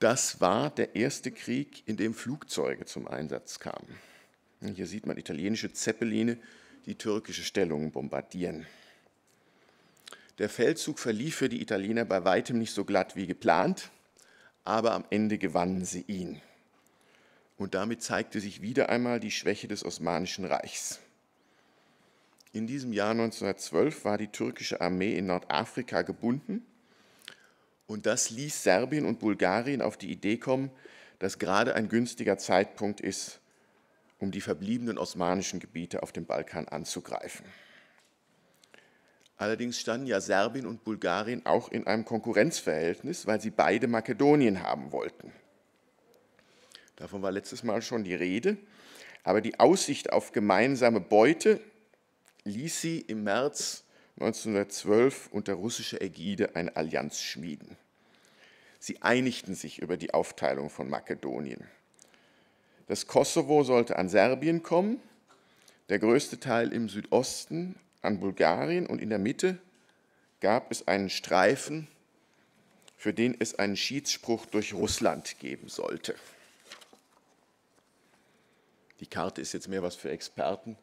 Das war der erste Krieg, in dem Flugzeuge zum Einsatz kamen. Hier sieht man italienische Zeppeline, die türkische Stellungen bombardieren. Der Feldzug verlief für die Italiener bei weitem nicht so glatt wie geplant, aber am Ende gewannen sie ihn. Und damit zeigte sich wieder einmal die Schwäche des Osmanischen Reichs. In diesem Jahr 1912 war die türkische Armee in Nordafrika gebunden und das ließ Serbien und Bulgarien auf die Idee kommen, dass gerade ein günstiger Zeitpunkt ist, um die verbliebenen osmanischen Gebiete auf dem Balkan anzugreifen. Allerdings standen ja Serbien und Bulgarien auch in einem Konkurrenzverhältnis, weil sie beide Makedonien haben wollten. Davon war letztes Mal schon die Rede, aber die Aussicht auf gemeinsame Beute ließ sie im März 1912 unter russischer Ägide eine Allianz schmieden. Sie einigten sich über die Aufteilung von Makedonien. Das Kosovo sollte an Serbien kommen, der größte Teil im Südosten an Bulgarien und in der Mitte gab es einen Streifen, für den es einen Schiedsspruch durch Russland geben sollte. Die Karte ist jetzt mehr was für Experten.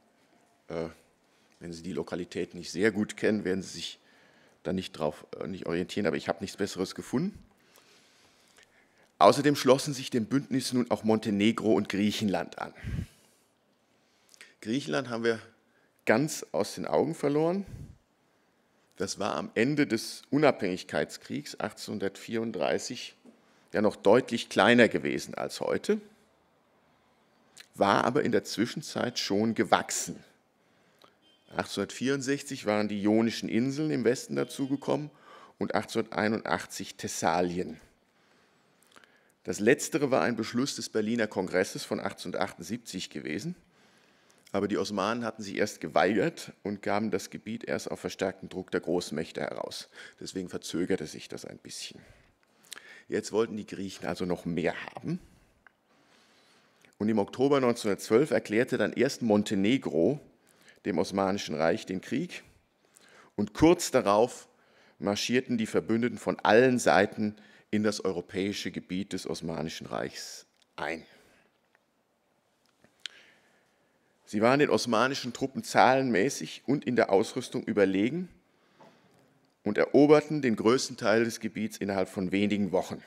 Wenn Sie die Lokalität nicht sehr gut kennen, werden Sie sich da nicht orientieren, aber ich habe nichts Besseres gefunden. Außerdem schlossen sich dem Bündnis nun auch Montenegro und Griechenland an. Griechenland haben wir ganz aus den Augen verloren. Das war am Ende des Unabhängigkeitskriegs 1834 ja noch deutlich kleiner gewesen als heute, war aber in der Zwischenzeit schon gewachsen. 1864 waren die Ionischen Inseln im Westen dazugekommen und 1881 Thessalien. Das Letztere war ein Beschluss des Berliner Kongresses von 1878 gewesen, aber die Osmanen hatten sich erst geweigert und gaben das Gebiet erst auf verstärkten Druck der Großmächte heraus. Deswegen verzögerte sich das ein bisschen. Jetzt wollten die Griechen also noch mehr haben. Und im Oktober 1912 erklärte dann erst Montenegro dem Osmanischen Reich den Krieg. Und kurz darauf marschierten die Verbündeten von allen Seiten in das europäische Gebiet des Osmanischen Reichs ein. Sie waren den osmanischen Truppen zahlenmäßig und in der Ausrüstung überlegen und eroberten den größten Teil des Gebiets innerhalb von wenigen Wochen,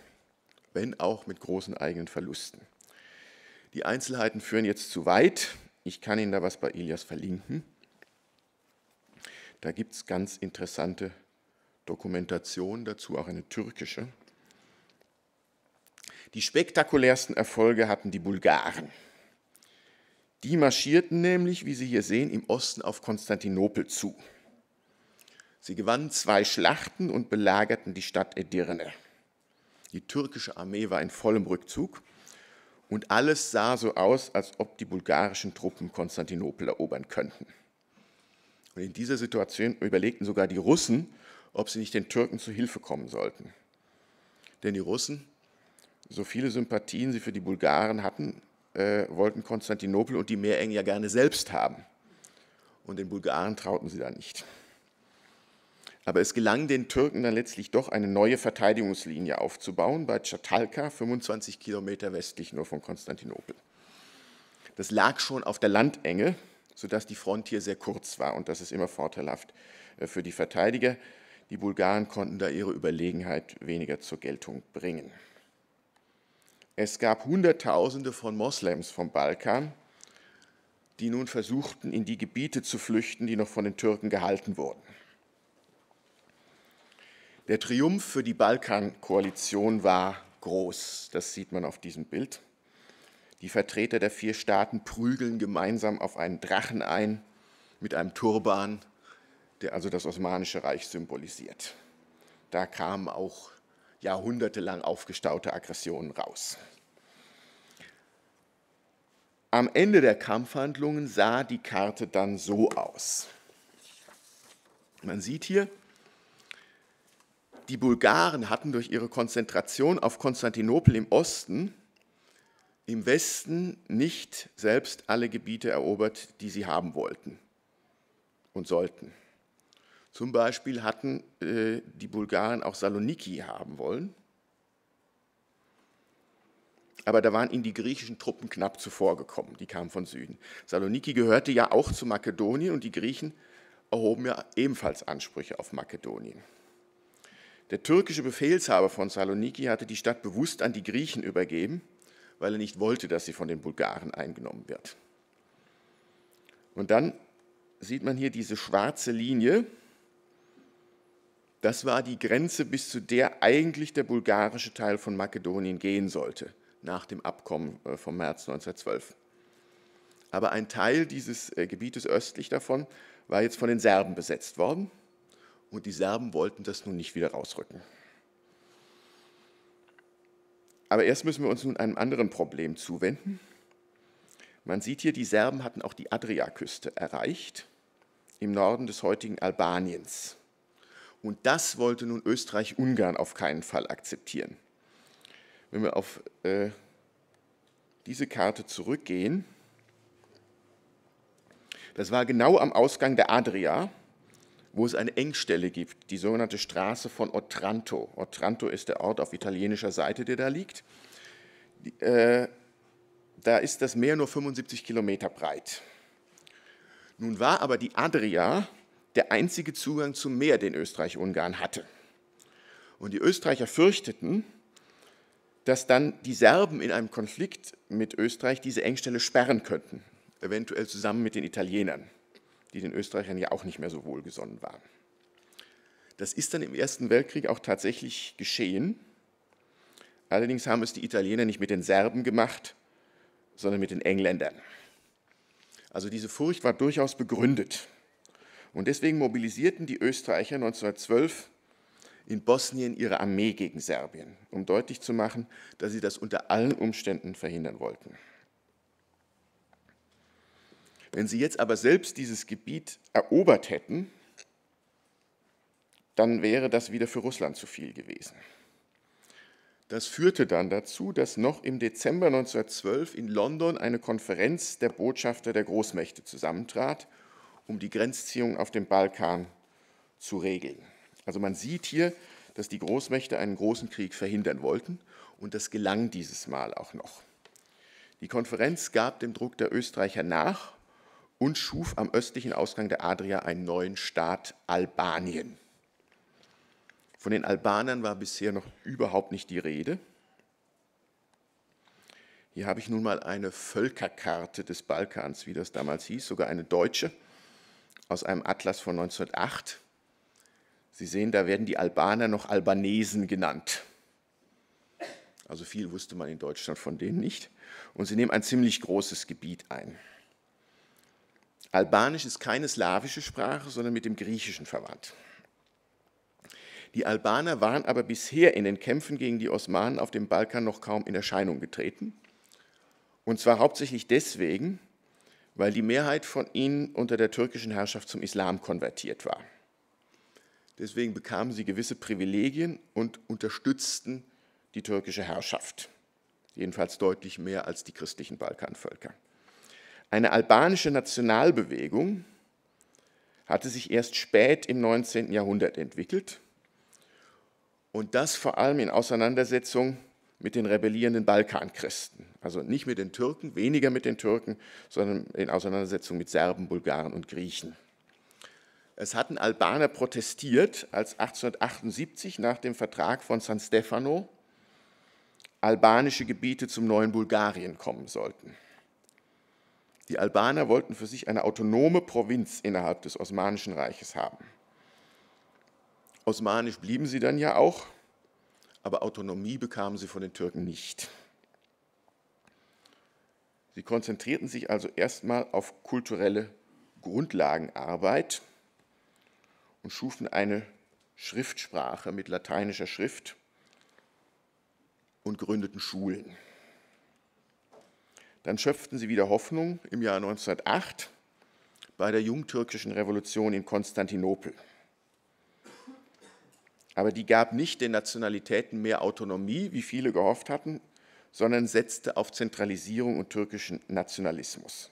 wenn auch mit großen eigenen Verlusten. Die Einzelheiten führen jetzt zu weit. Ich kann Ihnen da was bei Ilias verlinken. Da gibt es ganz interessante Dokumentationen dazu, auch eine türkische. Die spektakulärsten Erfolge hatten die Bulgaren. Die marschierten nämlich, wie Sie hier sehen, im Osten auf Konstantinopel zu. Sie gewannen 2 Schlachten und belagerten die Stadt Edirne. Die türkische Armee war in vollem Rückzug und alles sah so aus, als ob die bulgarischen Truppen Konstantinopel erobern könnten. Und in dieser Situation überlegten sogar die Russen, ob sie nicht den Türken zu Hilfe kommen sollten. Denn die Russen, so viele Sympathien sie für die Bulgaren hatten, wollten Konstantinopel und die Meerenge ja gerne selbst haben. Und den Bulgaren trauten sie da nicht. Aber es gelang den Türken dann letztlich doch, eine neue Verteidigungslinie aufzubauen, bei Çatalca, 25 Kilometer westlich nur von Konstantinopel. Das lag schon auf der Landenge, sodass die Front hier sehr kurz war, und das ist immer vorteilhaft für die Verteidiger. Die Bulgaren konnten da ihre Überlegenheit weniger zur Geltung bringen. Es gab Hunderttausende von Moslems vom Balkan, die nun versuchten, in die Gebiete zu flüchten, die noch von den Türken gehalten wurden. Der Triumph für die Balkankoalition war groß, das sieht man auf diesem Bild. Die Vertreter der 4 Staaten prügeln gemeinsam auf einen Drachen ein, mit einem Turban, der also das Osmanische Reich symbolisiert. Da kamen auch jahrhundertelang aufgestaute Aggressionen raus. Am Ende der Kampfhandlungen sah die Karte dann so aus. Man sieht hier, die Bulgaren hatten durch ihre Konzentration auf Konstantinopel im Osten im Westen nicht selbst alle Gebiete erobert, die sie haben wollten und sollten. Zum Beispiel hatten die Bulgaren auch Saloniki haben wollen, aber da waren ihnen die griechischen Truppen knapp zuvorgekommen, die kamen von Süden. Saloniki gehörte ja auch zu Makedonien und die Griechen erhoben ja ebenfalls Ansprüche auf Makedonien. Der türkische Befehlshaber von Saloniki hatte die Stadt bewusst an die Griechen übergeben, weil er nicht wollte, dass sie von den Bulgaren eingenommen wird. Und dann sieht man hier diese schwarze Linie. Das war die Grenze, bis zu der eigentlich der bulgarische Teil von Makedonien gehen sollte, nach dem Abkommen vom März 1912. Aber ein Teil dieses Gebietes östlich davon war jetzt von den Serben besetzt worden. Und die Serben wollten das nun nicht wieder rausrücken. Aber erst müssen wir uns nun einem anderen Problem zuwenden. Man sieht hier, die Serben hatten auch die Adriaküste erreicht, im Norden des heutigen Albaniens. Und das wollte nun Österreich-Ungarn auf keinen Fall akzeptieren. Wenn wir auf diese Karte zurückgehen, das war genau am Ausgang der Adria, wo es eine Engstelle gibt, die sogenannte Straße von Otranto. Otranto ist der Ort auf italienischer Seite, der da liegt. Da ist das Meer nur 75 Kilometer breit. Nun war aber die Adria der einzige Zugang zum Meer, den Österreich-Ungarn hatte. Und die Österreicher fürchteten, dass dann die Serben in einem Konflikt mit Österreich diese Engstelle sperren könnten, eventuell zusammen mit den Italienern, die den Österreichern ja auch nicht mehr so wohlgesonnen waren. Das ist dann im Ersten Weltkrieg auch tatsächlich geschehen. Allerdings haben es die Italiener nicht mit den Serben gemacht, sondern mit den Engländern. Also diese Furcht war durchaus begründet. Und deswegen mobilisierten die Österreicher 1912 in Bosnien ihre Armee gegen Serbien, um deutlich zu machen, dass sie das unter allen Umständen verhindern wollten. Wenn sie jetzt aber selbst dieses Gebiet erobert hätten, dann wäre das wieder für Russland zu viel gewesen. Das führte dann dazu, dass noch im Dezember 1912 in London eine Konferenz der Botschafter der Großmächte zusammentrat, um die Grenzziehung auf dem Balkan zu regeln. Also man sieht hier, dass die Großmächte einen großen Krieg verhindern wollten und das gelang dieses Mal auch noch. Die Konferenz gab dem Druck der Österreicher nach und schuf am östlichen Ausgang der Adria einen neuen Staat, Albanien. Von den Albanern war bisher noch überhaupt nicht die Rede. Hier habe ich nun mal eine Völkerkarte des Balkans, wie das damals hieß, sogar eine deutsche, aus einem Atlas von 1908. Sie sehen, da werden die Albaner noch Albanesen genannt. Also viel wusste man in Deutschland von denen nicht. Und sie nehmen ein ziemlich großes Gebiet ein. Albanisch ist keine slawische Sprache, sondern mit dem Griechischen verwandt. Die Albaner waren aber bisher in den Kämpfen gegen die Osmanen auf dem Balkan noch kaum in Erscheinung getreten. Und zwar hauptsächlich deswegen, weil die Mehrheit von ihnen unter der türkischen Herrschaft zum Islam konvertiert war. Deswegen bekamen sie gewisse Privilegien und unterstützten die türkische Herrschaft. Jedenfalls deutlich mehr als die christlichen Balkanvölker. Eine albanische Nationalbewegung hatte sich erst spät im 19. Jahrhundert entwickelt. Und das vor allem in Auseinandersetzung mit den rebellierenden Balkankristen. Also nicht mit den Türken, weniger mit den Türken, sondern in Auseinandersetzung mit Serben, Bulgaren und Griechen. Es hatten Albaner protestiert, als 1878 nach dem Vertrag von San Stefano albanische Gebiete zum neuen Bulgarien kommen sollten. Die Albaner wollten für sich eine autonome Provinz innerhalb des Osmanischen Reiches haben. Osmanisch blieben sie dann ja auch, aber Autonomie bekamen sie von den Türken nicht. Sie konzentrierten sich also erstmal auf kulturelle Grundlagenarbeit und schufen eine Schriftsprache mit lateinischer Schrift und gründeten Schulen. Dann schöpften sie wieder Hoffnung im Jahr 1908 bei der jungtürkischen Revolution in Konstantinopel. Aber die gab nicht den Nationalitäten mehr Autonomie, wie viele gehofft hatten, sondern setzte auf Zentralisierung und türkischen Nationalismus.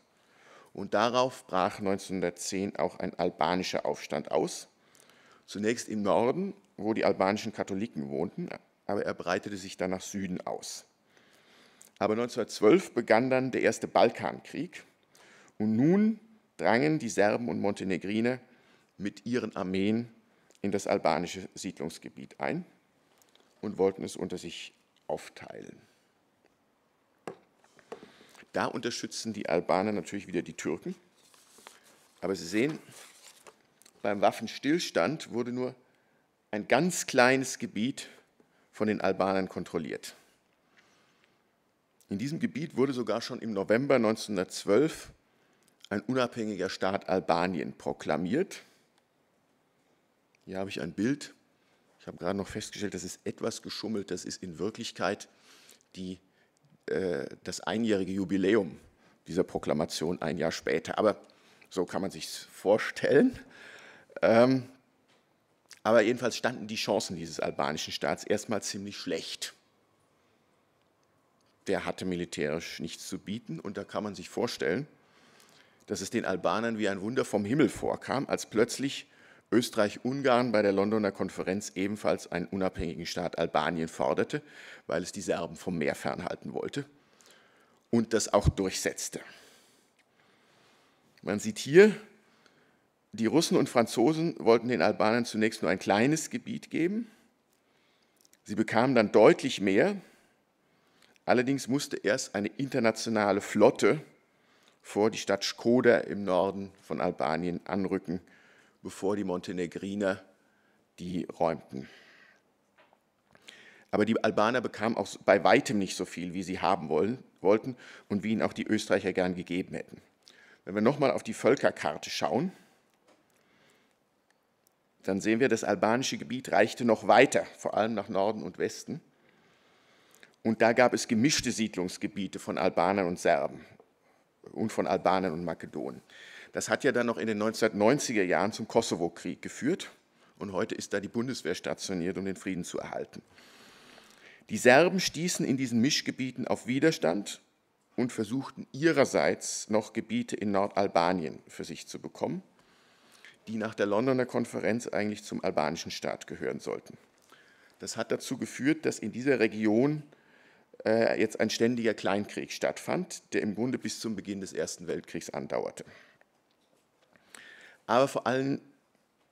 Und darauf brach 1910 auch ein albanischer Aufstand aus. Zunächst im Norden, wo die albanischen Katholiken wohnten, aber er breitete sich dann nach Süden aus. Aber 1912 begann dann der erste Balkankrieg und nun drangen die Serben und Montenegriner mit ihren Armeen in das albanische Siedlungsgebiet ein und wollten es unter sich aufteilen. Da unterstützen die Albaner natürlich wieder die Türken, aber Sie sehen, beim Waffenstillstand wurde nur ein ganz kleines Gebiet von den Albanern kontrolliert. In diesem Gebiet wurde sogar schon im November 1912 ein unabhängiger Staat Albanien proklamiert. Hier habe ich ein Bild. Ich habe gerade noch festgestellt, das ist etwas geschummelt. Das ist in Wirklichkeit das einjährige Jubiläum dieser Proklamation ein Jahr später. Aber so kann man sich es vorstellen. Aber jedenfalls standen die Chancen dieses albanischen Staats erstmal ziemlich schlecht. Der hatte militärisch nichts zu bieten und da kann man sich vorstellen, dass es den Albanern wie ein Wunder vom Himmel vorkam, als plötzlich Österreich-Ungarn bei der Londoner Konferenz ebenfalls einen unabhängigen Staat Albanien forderte, weil es die Serben vom Meer fernhalten wollte und das auch durchsetzte. Man sieht hier, die Russen und Franzosen wollten den Albanern zunächst nur ein kleines Gebiet geben. Sie bekamen dann deutlich mehr. Allerdings musste erst eine internationale Flotte vor die Stadt Shkoda im Norden von Albanien anrücken, bevor die Montenegriner die räumten. Aber die Albaner bekamen auch bei weitem nicht so viel, wie sie haben wollten und wie ihnen auch die Österreicher gern gegeben hätten. Wenn wir nochmal auf die Völkerkarte schauen, dann sehen wir, das albanische Gebiet reichte noch weiter, vor allem nach Norden und Westen. Und da gab es gemischte Siedlungsgebiete von Albanern und Serben und von Albanern und Makedonen. Das hat ja dann noch in den 1990er Jahren zum Kosovo-Krieg geführt und heute ist da die Bundeswehr stationiert, um den Frieden zu erhalten. Die Serben stießen in diesen Mischgebieten auf Widerstand und versuchten ihrerseits noch Gebiete in Nordalbanien für sich zu bekommen, die nach der Londoner Konferenz eigentlich zum albanischen Staat gehören sollten. Das hat dazu geführt, dass in dieser Region jetzt ein ständiger Kleinkrieg stattfand, der im Grunde bis zum Beginn des Ersten Weltkriegs andauerte. Aber vor allem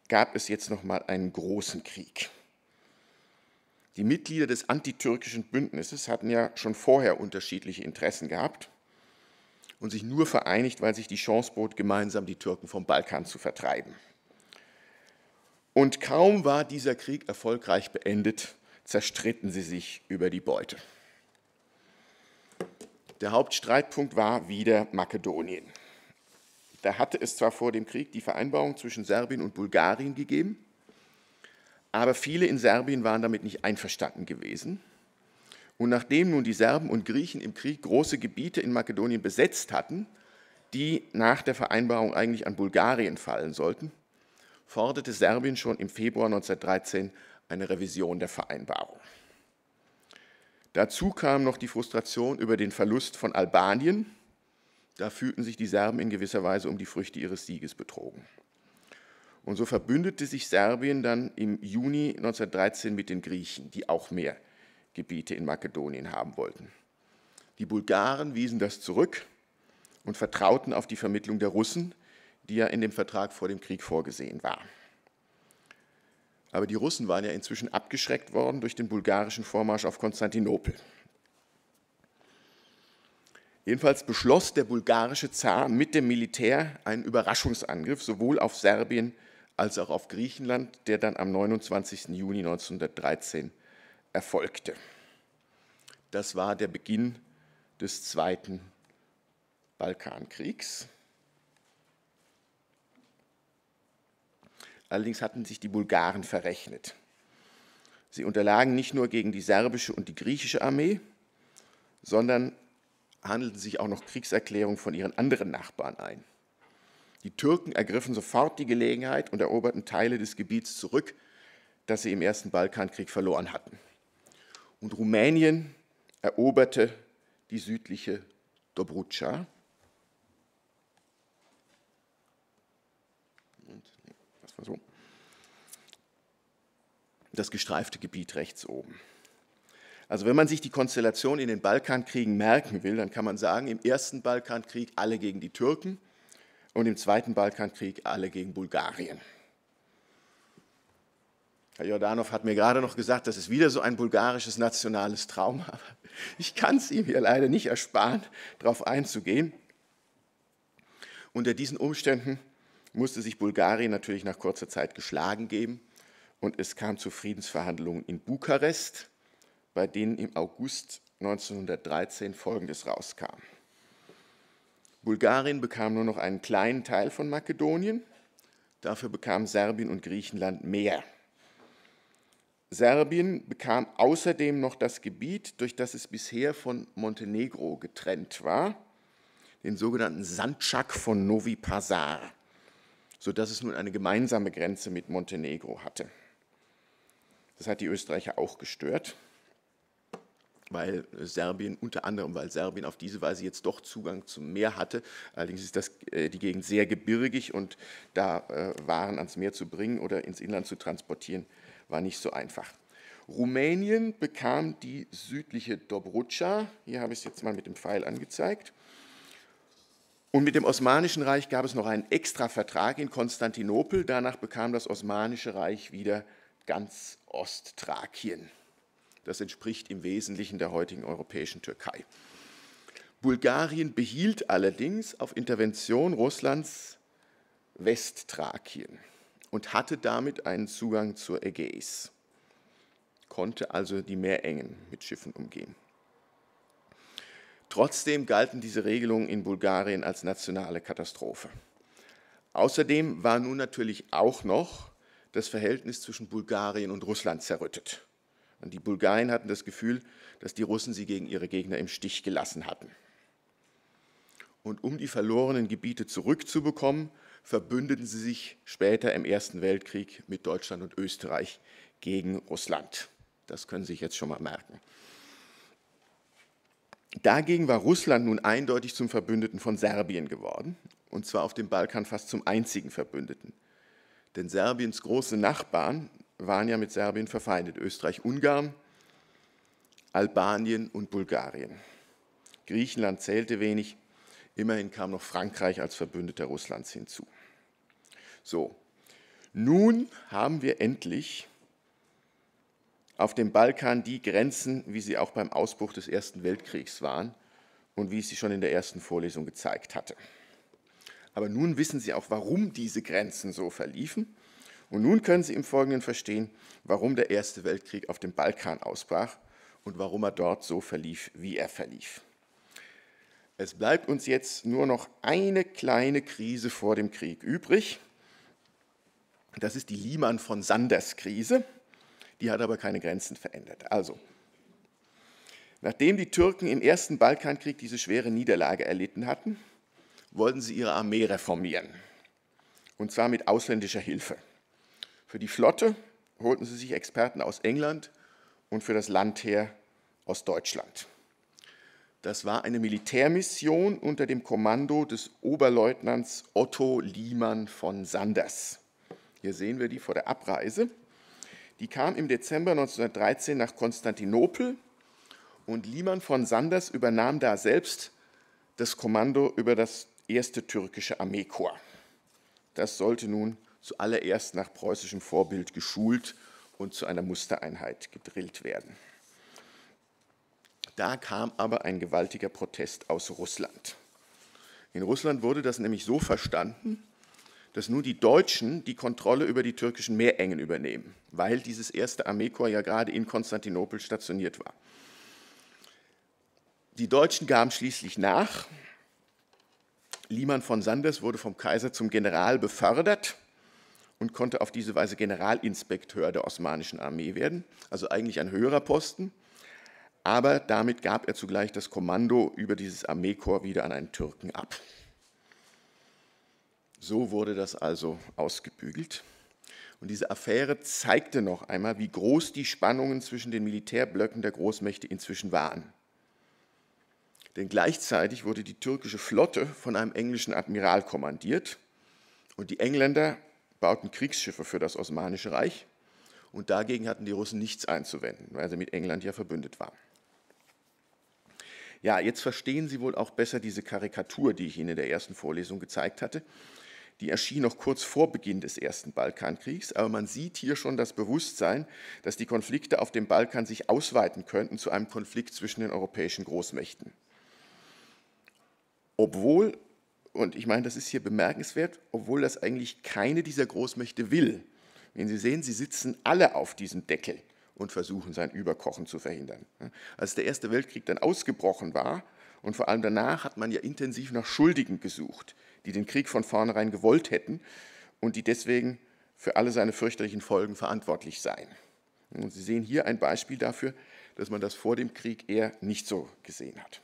gab es jetzt noch mal einen großen Krieg. Die Mitglieder des antitürkischen Bündnisses hatten ja schon vorher unterschiedliche Interessen gehabt und sich nur vereinigt, weil sich die Chance bot, gemeinsam die Türken vom Balkan zu vertreiben. Und kaum war dieser Krieg erfolgreich beendet, zerstritten sie sich über die Beute. Der Hauptstreitpunkt war wieder Makedonien. Da hatte es zwar vor dem Krieg die Vereinbarung zwischen Serbien und Bulgarien gegeben, aber viele in Serbien waren damit nicht einverstanden gewesen. Und nachdem nun die Serben und Griechen im Krieg große Gebiete in Makedonien besetzt hatten, die nach der Vereinbarung eigentlich an Bulgarien fallen sollten, forderte Serbien schon im Februar 1913 eine Revision der Vereinbarung. Dazu kam noch die Frustration über den Verlust von Albanien. Da fühlten sich die Serben in gewisser Weise um die Früchte ihres Sieges betrogen. Und so verbündete sich Serbien dann im Juni 1913 mit den Griechen, die auch mehr Gebiete in Makedonien haben wollten. Die Bulgaren wiesen das zurück und vertrauten auf die Vermittlung der Russen, die ja in dem Vertrag vor dem Krieg vorgesehen war. Aber die Russen waren ja inzwischen abgeschreckt worden durch den bulgarischen Vormarsch auf Konstantinopel. Jedenfalls beschloss der bulgarische Zar mit dem Militär einen Überraschungsangriff, sowohl auf Serbien als auch auf Griechenland, der dann am 29. Juni 1913 erfolgte. Das war der Beginn des Zweiten Balkankriegs. Allerdings hatten sich die Bulgaren verrechnet. Sie unterlagen nicht nur gegen die serbische und die griechische Armee, sondern handelten sich auch noch Kriegserklärungen von ihren anderen Nachbarn ein. Die Türken ergriffen sofort die Gelegenheit und eroberten Teile des Gebiets zurück, das sie im Ersten Balkankrieg verloren hatten. Und Rumänien eroberte die südliche Dobrudscha. Das war so. Das gestreifte Gebiet rechts oben. Also wenn man sich die Konstellation in den Balkankriegen merken will, dann kann man sagen, im Ersten Balkankrieg alle gegen die Türken und im Zweiten Balkankrieg alle gegen Bulgarien. Herr Jordanov hat mir gerade noch gesagt, das ist wieder so ein bulgarisches nationales Trauma. Ich kann es ihm hier leider nicht ersparen, darauf einzugehen. Unter diesen Umständen musste sich Bulgarien natürlich nach kurzer Zeit geschlagen geben und es kam zu Friedensverhandlungen in Bukarest, bei denen im August 1913 Folgendes rauskam. Bulgarien bekam nur noch einen kleinen Teil von Makedonien, dafür bekamen Serbien und Griechenland mehr. Serbien bekam außerdem noch das Gebiet, durch das es bisher von Montenegro getrennt war, den sogenannten Sandschak von Novi Pazar, sodass es nun eine gemeinsame Grenze mit Montenegro hatte. Das hat die Österreicher auch gestört, weil Serbien, unter anderem, weil Serbien auf diese Weise jetzt doch Zugang zum Meer hatte. Allerdings ist die Gegend sehr gebirgig und da Waren ans Meer zu bringen oder ins Inland zu transportieren, war nicht so einfach. Rumänien bekam die südliche Dobrudscha, hier habe ich es jetzt mal mit dem Pfeil angezeigt. Und mit dem Osmanischen Reich gab es noch einen Extravertrag in Konstantinopel. Danach bekam das Osmanische Reich wieder ganz Ostthrakien. Das entspricht im Wesentlichen der heutigen europäischen Türkei. Bulgarien behielt allerdings auf Intervention Russlands Westthrakien und hatte damit einen Zugang zur Ägäis, konnte also die Meerengen mit Schiffen umgehen. Trotzdem galten diese Regelungen in Bulgarien als nationale Katastrophe. Außerdem war nun natürlich auch noch das Verhältnis zwischen Bulgarien und Russland zerrüttet. Und die Bulgaren hatten das Gefühl, dass die Russen sie gegen ihre Gegner im Stich gelassen hatten. Und um die verlorenen Gebiete zurückzubekommen, verbündeten sie sich später im Ersten Weltkrieg mit Deutschland und Österreich gegen Russland. Das können Sie sich jetzt schon mal merken. Dagegen war Russland nun eindeutig zum Verbündeten von Serbien geworden, und zwar auf dem Balkan fast zum einzigen Verbündeten. Denn Serbiens große Nachbarn waren ja mit Serbien verfeindet, Österreich-Ungarn, Albanien und Bulgarien. Griechenland zählte wenig, immerhin kam noch Frankreich als Verbündeter Russlands hinzu. So, nun haben wir endlich auf dem Balkan die Grenzen, wie sie auch beim Ausbruch des Ersten Weltkriegs waren, und wie ich sie schon in der ersten Vorlesung gezeigt hatte. Aber nun wissen Sie auch, warum diese Grenzen so verliefen. Und nun können Sie im Folgenden verstehen, warum der Erste Weltkrieg auf dem Balkan ausbrach und warum er dort so verlief, wie er verlief. Es bleibt uns jetzt nur noch eine kleine Krise vor dem Krieg übrig. Das ist die Liemann von Sanders-Krise. Die hat aber keine Grenzen verändert. Also, nachdem die Türken im Ersten Balkankrieg diese schwere Niederlage erlitten hatten, wollten sie ihre Armee reformieren. Und zwar mit ausländischer Hilfe. Für die Flotte holten sie sich Experten aus England und für das Landheer aus Deutschland. Das war eine Militärmission unter dem Kommando des Oberleutnants Otto Liemann von Sanders. Hier sehen wir die vor der Abreise. Die kam im Dezember 1913 nach Konstantinopel und Liemann von Sanders übernahm da selbst das Kommando über das erste türkische Armeekorps. Das sollte nun zuallererst nach preußischem Vorbild geschult und zu einer Mustereinheit gedrillt werden. Da kam aber ein gewaltiger Protest aus Russland. In Russland wurde das nämlich so verstanden, dass nur die Deutschen die Kontrolle über die türkischen Meerengen übernehmen, weil dieses erste Armeekorps ja gerade in Konstantinopel stationiert war. Die Deutschen gaben schließlich nach. Liemann von Sanders wurde vom Kaiser zum General befördert und konnte auf diese Weise Generalinspekteur der osmanischen Armee werden, also eigentlich ein höherer Posten. Aber damit gab er zugleich das Kommando über dieses Armeekorps wieder an einen Türken ab. So wurde das also ausgebügelt. Und diese Affäre zeigte noch einmal, wie groß die Spannungen zwischen den Militärblöcken der Großmächte inzwischen waren. Denn gleichzeitig wurde die türkische Flotte von einem englischen Admiral kommandiert und die Engländer bauten Kriegsschiffe für das Osmanische Reich und dagegen hatten die Russen nichts einzuwenden, weil sie mit England ja verbündet waren. Ja, jetzt verstehen Sie wohl auch besser diese Karikatur, die ich Ihnen in der ersten Vorlesung gezeigt hatte. Die erschien noch kurz vor Beginn des Ersten Balkankriegs, aber man sieht hier schon das Bewusstsein, dass die Konflikte auf dem Balkan sich ausweiten könnten zu einem Konflikt zwischen den europäischen Großmächten. Obwohl, und ich meine, das ist hier bemerkenswert, obwohl das eigentlich keine dieser Großmächte will. Wenn Sie sehen, sie sitzen alle auf diesem Deckel und versuchen, sein Überkochen zu verhindern. Als der Erste Weltkrieg dann ausgebrochen war und vor allem danach hat man ja intensiv nach Schuldigen gesucht, die den Krieg von vornherein gewollt hätten und die deswegen für alle seine fürchterlichen Folgen verantwortlich seien. Und Sie sehen hier ein Beispiel dafür, dass man das vor dem Krieg eher nicht so gesehen hat.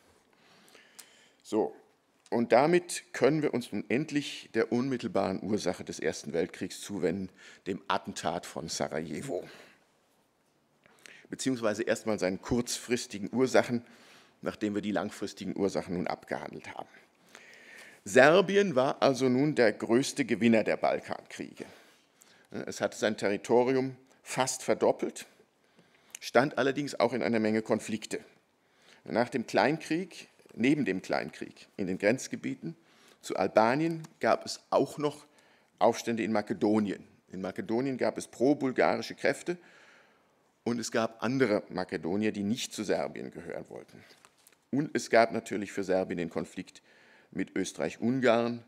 So, und damit können wir uns nun endlich der unmittelbaren Ursache des Ersten Weltkriegs zuwenden, dem Attentat von Sarajevo. Beziehungsweise erstmal seinen kurzfristigen Ursachen, nachdem wir die langfristigen Ursachen nun abgehandelt haben. Serbien war also nun der größte Gewinner der Balkankriege. Es hatte sein Territorium fast verdoppelt, stand allerdings auch in einer Menge Konflikte. Nach dem Kleinkrieg, neben dem Kleinkrieg in den Grenzgebieten zu Albanien gab es auch noch Aufstände in Makedonien. In Makedonien gab es pro-bulgarische Kräfte, und es gab andere Makedonier, die nicht zu Serbien gehören wollten. Und es gab natürlich für Serbien den Konflikt mit Österreich-Ungarn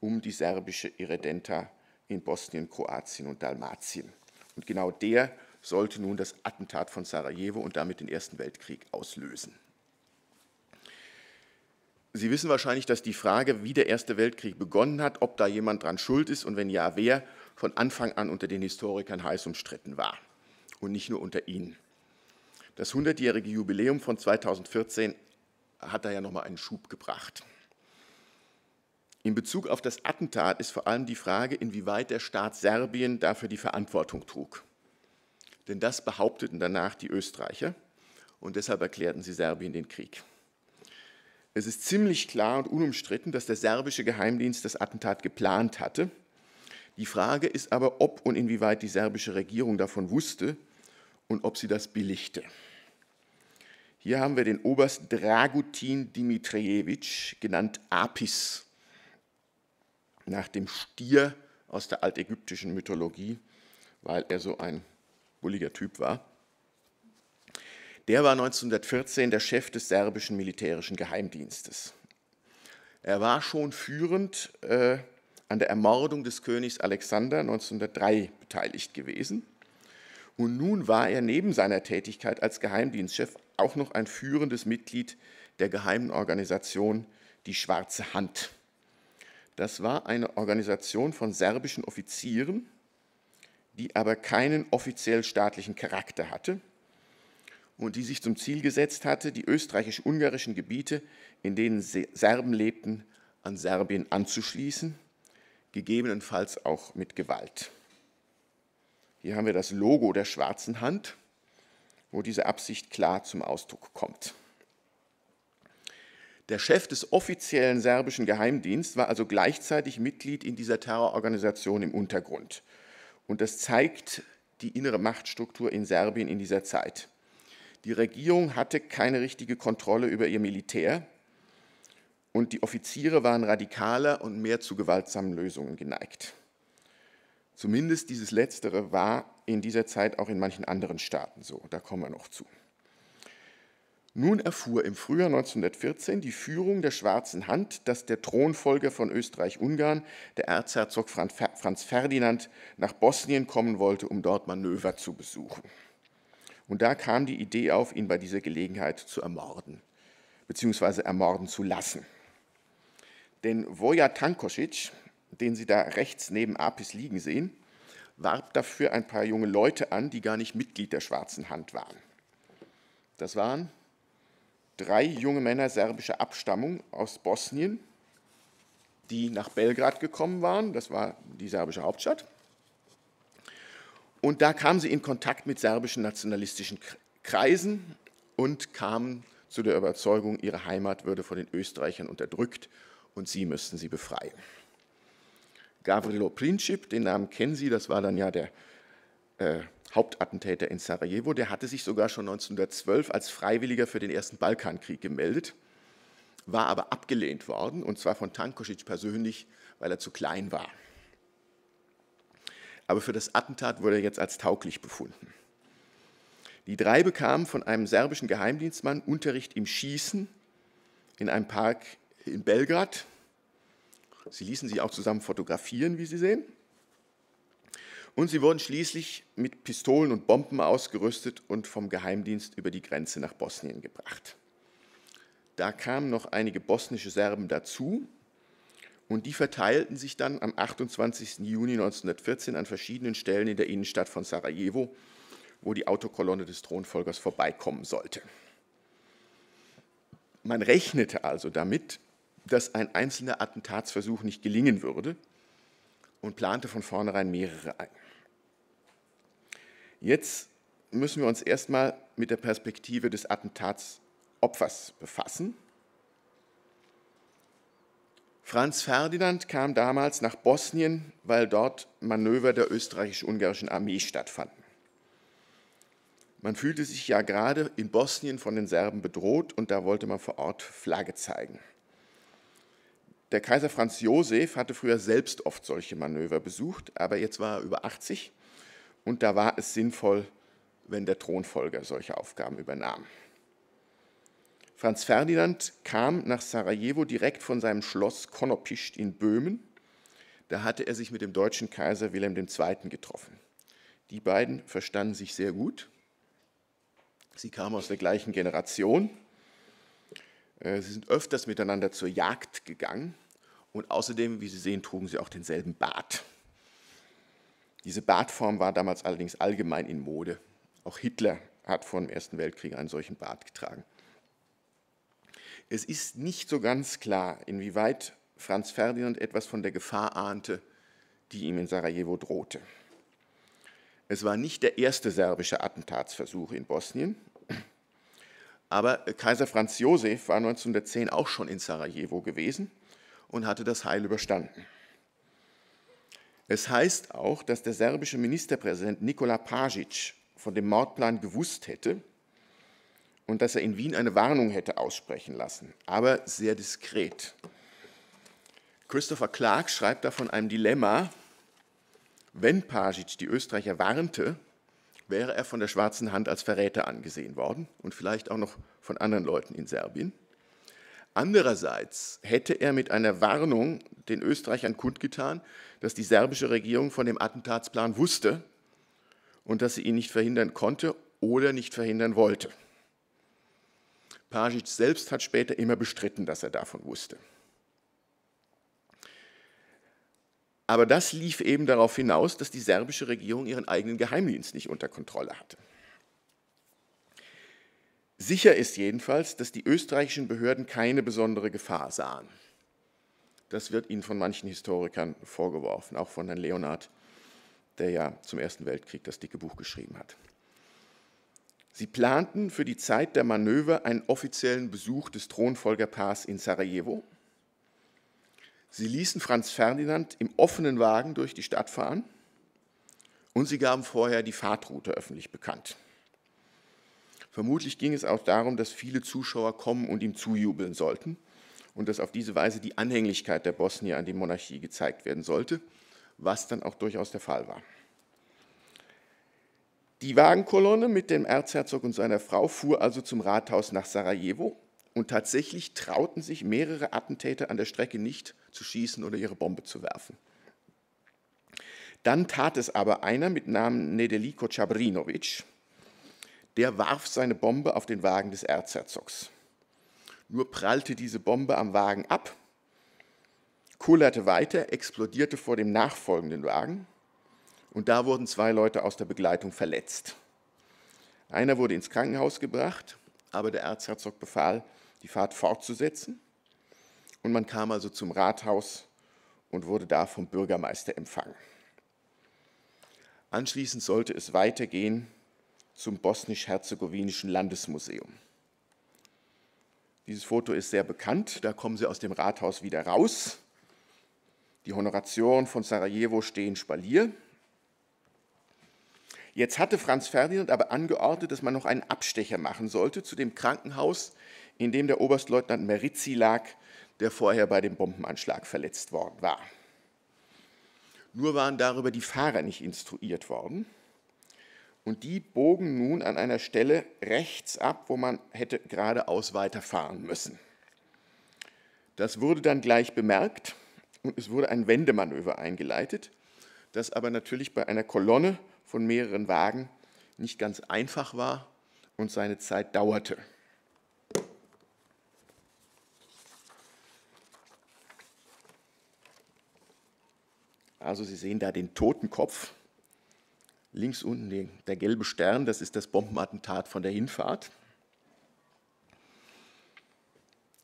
um die serbische Irredenta in Bosnien, Kroatien und Dalmatien. Und genau der sollte nun das Attentat von Sarajevo und damit den Ersten Weltkrieg auslösen. Sie wissen wahrscheinlich, dass die Frage, wie der Erste Weltkrieg begonnen hat, ob da jemand dran schuld ist und wenn ja, wer, von Anfang an unter den Historikern heiß umstritten war. Und nicht nur unter ihnen. Das 100-jährige Jubiläum von 2014 hat da ja nochmal einen Schub gebracht. In Bezug auf das Attentat ist vor allem die Frage, inwieweit der Staat Serbien dafür die Verantwortung trug. Denn das behaupteten danach die Österreicher und deshalb erklärten sie Serbien den Krieg. Es ist ziemlich klar und unumstritten, dass der serbische Geheimdienst das Attentat geplant hatte. Die Frage ist aber, ob und inwieweit die serbische Regierung davon wusste und ob sie das billigte. Hier haben wir den Oberst Dragutin Dimitrijević, genannt Apis, nach dem Stier aus der altägyptischen Mythologie, weil er so ein bulliger Typ war. Der war 1914 der Chef des serbischen militärischen Geheimdienstes. Er war schon führend an der Ermordung des Königs Alexander 1903 beteiligt gewesen. Und nun war er neben seiner Tätigkeit als Geheimdienstchef auch noch ein führendes Mitglied der geheimen Organisation Die Schwarze Hand. Das war eine Organisation von serbischen Offizieren, die aber keinen offiziell staatlichen Charakter hatte und die sich zum Ziel gesetzt hatte, die österreichisch-ungarischen Gebiete, in denen Serben lebten, an Serbien anzuschließen, gegebenenfalls auch mit Gewalt. Hier haben wir das Logo der Schwarzen Hand, wo diese Absicht klar zum Ausdruck kommt. Der Chef des offiziellen serbischen Geheimdienstes war also gleichzeitig Mitglied in dieser Terrororganisation im Untergrund. Und das zeigt die innere Machtstruktur in Serbien in dieser Zeit. Die Regierung hatte keine richtige Kontrolle über ihr Militär und die Offiziere waren radikaler und mehr zu gewaltsamen Lösungen geneigt. Zumindest dieses Letztere war in dieser Zeit auch in manchen anderen Staaten so. Da kommen wir noch zu. Nun erfuhr im Frühjahr 1914 die Führung der Schwarzen Hand, dass der Thronfolger von Österreich-Ungarn, der Erzherzog Franz Ferdinand, nach Bosnien kommen wollte, um dort Manöver zu besuchen. Und da kam die Idee auf, ihn bei dieser Gelegenheit zu ermorden, beziehungsweise ermorden zu lassen. Denn Voja Tankosić, den Sie da rechts neben Apis liegen sehen, warb dafür ein paar junge Leute an, die gar nicht Mitglied der Schwarzen Hand waren. Das waren 3 junge Männer serbischer Abstammung aus Bosnien, die nach Belgrad gekommen waren, das war die serbische Hauptstadt. Und da kamen sie in Kontakt mit serbischen nationalistischen Kreisen und kamen zu der Überzeugung, ihre Heimat würde von den Österreichern unterdrückt und sie müssten sie befreien. Gavrilo Princip, den Namen kennen Sie, das war dann ja der Hauptattentäter in Sarajevo, der hatte sich sogar schon 1912 als Freiwilliger für den ersten Balkankrieg gemeldet, war aber abgelehnt worden, und zwar von Tankosić persönlich, weil er zu klein war. Aber für das Attentat wurde er jetzt als tauglich befunden. Die 3 bekamen von einem serbischen Geheimdienstmann Unterricht im Schießen in einem Park in Belgrad. Sie ließen sich auch zusammen fotografieren, wie Sie sehen. Und sie wurden schließlich mit Pistolen und Bomben ausgerüstet und vom Geheimdienst über die Grenze nach Bosnien gebracht. Da kamen noch einige bosnische Serben dazu und die verteilten sich dann am 28. Juni 1914 an verschiedenen Stellen in der Innenstadt von Sarajevo, wo die Autokolonne des Thronfolgers vorbeikommen sollte. Man rechnete also damit, dass ein einzelner Attentatsversuch nicht gelingen würde und plante von vornherein mehrere ein. Jetzt müssen wir uns erstmal mit der Perspektive des Attentatsopfers befassen. Franz Ferdinand kam damals nach Bosnien, weil dort Manöver der österreichisch-ungarischen Armee stattfanden. Man fühlte sich ja gerade in Bosnien von den Serben bedroht und da wollte man vor Ort Flagge zeigen. Der Kaiser Franz Josef hatte früher selbst oft solche Manöver besucht, aber jetzt war er über 80 und da war es sinnvoll, wenn der Thronfolger solche Aufgaben übernahm. Franz Ferdinand kam nach Sarajevo direkt von seinem Schloss Konopischt in Böhmen. Da hatte er sich mit dem deutschen Kaiser Wilhelm II. Getroffen. Die beiden verstanden sich sehr gut. Sie kamen aus der gleichen Generation. Sie sind öfters miteinander zur Jagd gegangen und außerdem, wie Sie sehen, trugen sie auch denselben Bart. Diese Bartform war damals allerdings allgemein in Mode. Auch Hitler hat vor dem Ersten Weltkrieg einen solchen Bart getragen. Es ist nicht so ganz klar, inwieweit Franz Ferdinand etwas von der Gefahr ahnte, die ihm in Sarajevo drohte. Es war nicht der erste serbische Attentatsversuch in Bosnien. Aber Kaiser Franz Josef war 1910 auch schon in Sarajevo gewesen und hatte das heil überstanden. Es heißt auch, dass der serbische Ministerpräsident Nikola Pajic von dem Mordplan gewusst hätte und dass er in Wien eine Warnung hätte aussprechen lassen, aber sehr diskret. Christopher Clark schreibt da von einem Dilemma: Wenn Pajic die Österreicher warnte, wäre er von der schwarzen Hand als Verräter angesehen worden und vielleicht auch noch von anderen Leuten in Serbien. Andererseits hätte er mit einer Warnung den Österreichern kundgetan, dass die serbische Regierung von dem Attentatsplan wusste und dass sie ihn nicht verhindern konnte oder nicht verhindern wollte. Pajic selbst hat später immer bestritten, dass er davon wusste. Aber das lief eben darauf hinaus, dass die serbische Regierung ihren eigenen Geheimdienst nicht unter Kontrolle hatte. Sicher ist jedenfalls, dass die österreichischen Behörden keine besondere Gefahr sahen. Das wird ihnen von manchen Historikern vorgeworfen, auch von Herrn Leonhard, der ja zum Ersten Weltkrieg das dicke Buch geschrieben hat. Sie planten für die Zeit der Manöver einen offiziellen Besuch des Thronfolgerpaars in Sarajevo. Sie ließen Franz Ferdinand im offenen Wagen durch die Stadt fahren und sie gaben vorher die Fahrtroute öffentlich bekannt. Vermutlich ging es auch darum, dass viele Zuschauer kommen und ihm zujubeln sollten und dass auf diese Weise die Anhänglichkeit der Bosnier an die Monarchie gezeigt werden sollte, was dann auch durchaus der Fall war. Die Wagenkolonne mit dem Erzherzog und seiner Frau fuhr also zum Rathaus nach Sarajevo und tatsächlich trauten sich mehrere Attentäter an der Strecke nicht zu schießen oder ihre Bombe zu werfen. Dann tat es aber einer mit Namen Nedeljko Čabrinović. Der warf seine Bombe auf den Wagen des Erzherzogs. Nur prallte diese Bombe am Wagen ab, kullerte weiter, explodierte vor dem nachfolgenden Wagen und da wurden zwei Leute aus der Begleitung verletzt. Einer wurde ins Krankenhaus gebracht, aber der Erzherzog befahl, die Fahrt fortzusetzen und man kam also zum Rathaus und wurde da vom Bürgermeister empfangen. Anschließend sollte es weitergehen zum bosnisch-herzegowinischen Landesmuseum. Dieses Foto ist sehr bekannt, da kommen sie aus dem Rathaus wieder raus. Die Honoratioren von Sarajevo stehen Spalier. Jetzt hatte Franz Ferdinand aber angeordnet, dass man noch einen Abstecher machen sollte zu dem Krankenhaus, in dem der Oberstleutnant Merici lag, der vorher bei dem Bombenanschlag verletzt worden war. Nur waren darüber die Fahrer nicht instruiert worden. Und die bogen nun an einer Stelle rechts ab, wo man hätte geradeaus weiterfahren müssen. Das wurde dann gleich bemerkt und es wurde ein Wendemanöver eingeleitet, das aber natürlich bei einer Kolonne von mehreren Wagen nicht ganz einfach war und seine Zeit dauerte. Also Sie sehen da den Totenkopf. Links unten der gelbe Stern, das ist das Bombenattentat von der Hinfahrt.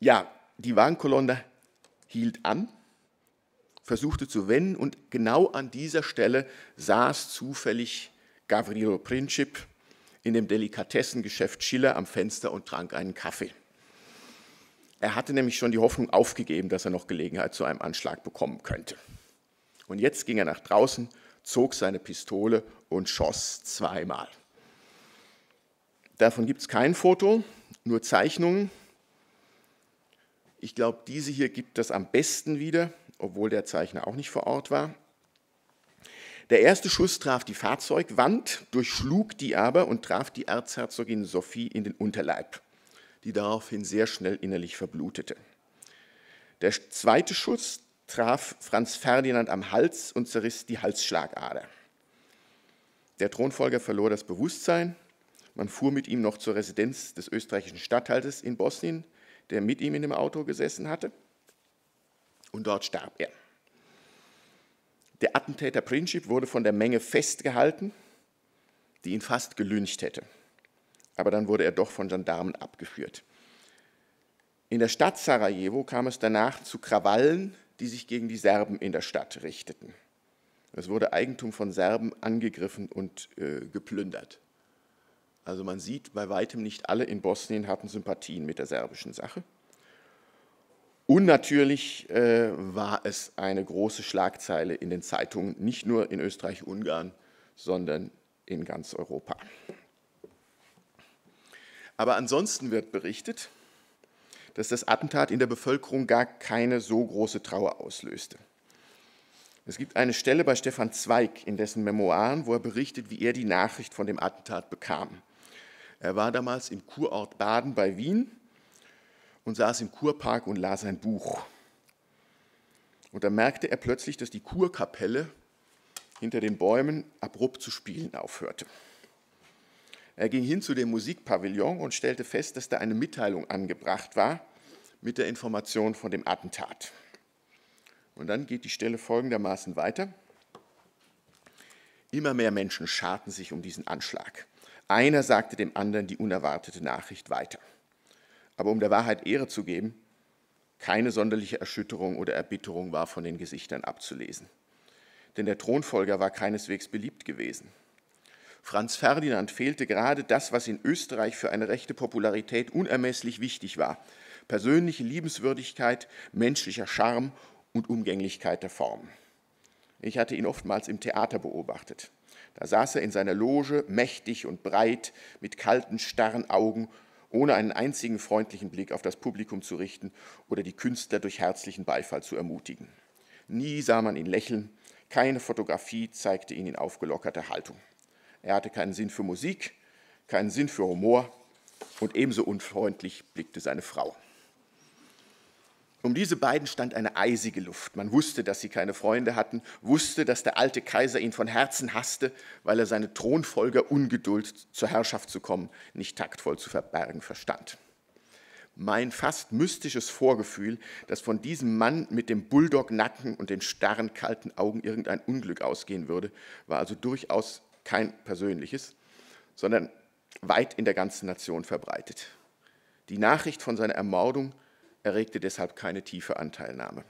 Ja, die Wagenkolonne hielt an, versuchte zu wenden und genau an dieser Stelle saß zufällig Gavrilo Princip in dem Delikatessengeschäft Schiller am Fenster und trank einen Kaffee. Er hatte nämlich schon die Hoffnung aufgegeben, dass er noch Gelegenheit zu einem Anschlag bekommen könnte. Und jetzt ging er nach draußen, zog seine Pistole und schoss zweimal. Davon gibt es kein Foto, nur Zeichnungen. Ich glaube, diese hier gibt das am besten wieder, obwohl der Zeichner auch nicht vor Ort war. Der erste Schuss traf die Fahrzeugwand, durchschlug die aber und traf die Erzherzogin Sophie in den Unterleib, die daraufhin sehr schnell innerlich verblutete. Der zweite Schuss traf Franz Ferdinand am Hals und zerriss die Halsschlagader. Der Thronfolger verlor das Bewusstsein. Man fuhr mit ihm noch zur Residenz des österreichischen Statthalters in Bosnien, der mit ihm in dem Auto gesessen hatte. Und dort starb er. Der Attentäter Princip wurde von der Menge festgehalten, die ihn fast gelyncht hätte. Aber dann wurde er doch von Gendarmen abgeführt. In der Stadt Sarajevo kam es danach zu Krawallen, die sich gegen die Serben in der Stadt richteten. Es wurde Eigentum von Serben angegriffen und geplündert. Also man sieht, bei weitem nicht alle in Bosnien hatten Sympathien mit der serbischen Sache. Und natürlich war es eine große Schlagzeile in den Zeitungen, nicht nur in Österreich-Ungarn, sondern in ganz Europa. Aber ansonsten wird berichtet, dass das Attentat in der Bevölkerung gar keine so große Trauer auslöste. Es gibt eine Stelle bei Stefan Zweig in dessen Memoiren, wo er berichtet, wie er die Nachricht von dem Attentat bekam. Er war damals im Kurort Baden bei Wien und saß im Kurpark und las ein Buch. Und da merkte er plötzlich, dass die Kurkapelle hinter den Bäumen abrupt zu spielen aufhörte. Er ging hin zu dem Musikpavillon und stellte fest, dass da eine Mitteilung angebracht war mit der Information von dem Attentat. Und dann geht die Stelle folgendermaßen weiter. Immer mehr Menschen scharten sich um diesen Anschlag. Einer sagte dem anderen die unerwartete Nachricht weiter. Aber um der Wahrheit Ehre zu geben, keine sonderliche Erschütterung oder Erbitterung war von den Gesichtern abzulesen. Denn der Thronfolger war keineswegs beliebt gewesen. Franz Ferdinand fehlte gerade das, was in Österreich für eine rechte Popularität unermesslich wichtig war. Persönliche Liebenswürdigkeit, menschlicher Charme und Umgänglichkeit der Form. Ich hatte ihn oftmals im Theater beobachtet. Da saß er in seiner Loge, mächtig und breit, mit kalten, starren Augen, ohne einen einzigen freundlichen Blick auf das Publikum zu richten oder die Künstler durch herzlichen Beifall zu ermutigen. Nie sah man ihn lächeln, keine Fotografie zeigte ihn in aufgelockerter Haltung. Er hatte keinen Sinn für Musik, keinen Sinn für Humor und ebenso unfreundlich blickte seine Frau. Um diese beiden stand eine eisige Luft. Man wusste, dass sie keine Freunde hatten, wusste, dass der alte Kaiser ihn von Herzen hasste, weil er seine Thronfolger Ungeduld, zur Herrschaft zu kommen, nicht taktvoll zu verbergen verstand. Mein fast mystisches Vorgefühl, dass von diesem Mann mit dem Bulldog-Nacken und den starren, kalten Augen irgendein Unglück ausgehen würde, war also durchaus kein persönliches, sondern weit in der ganzen Nation verbreitet. Die Nachricht von seiner Ermordung erregte deshalb keine tiefe Anteilnahme.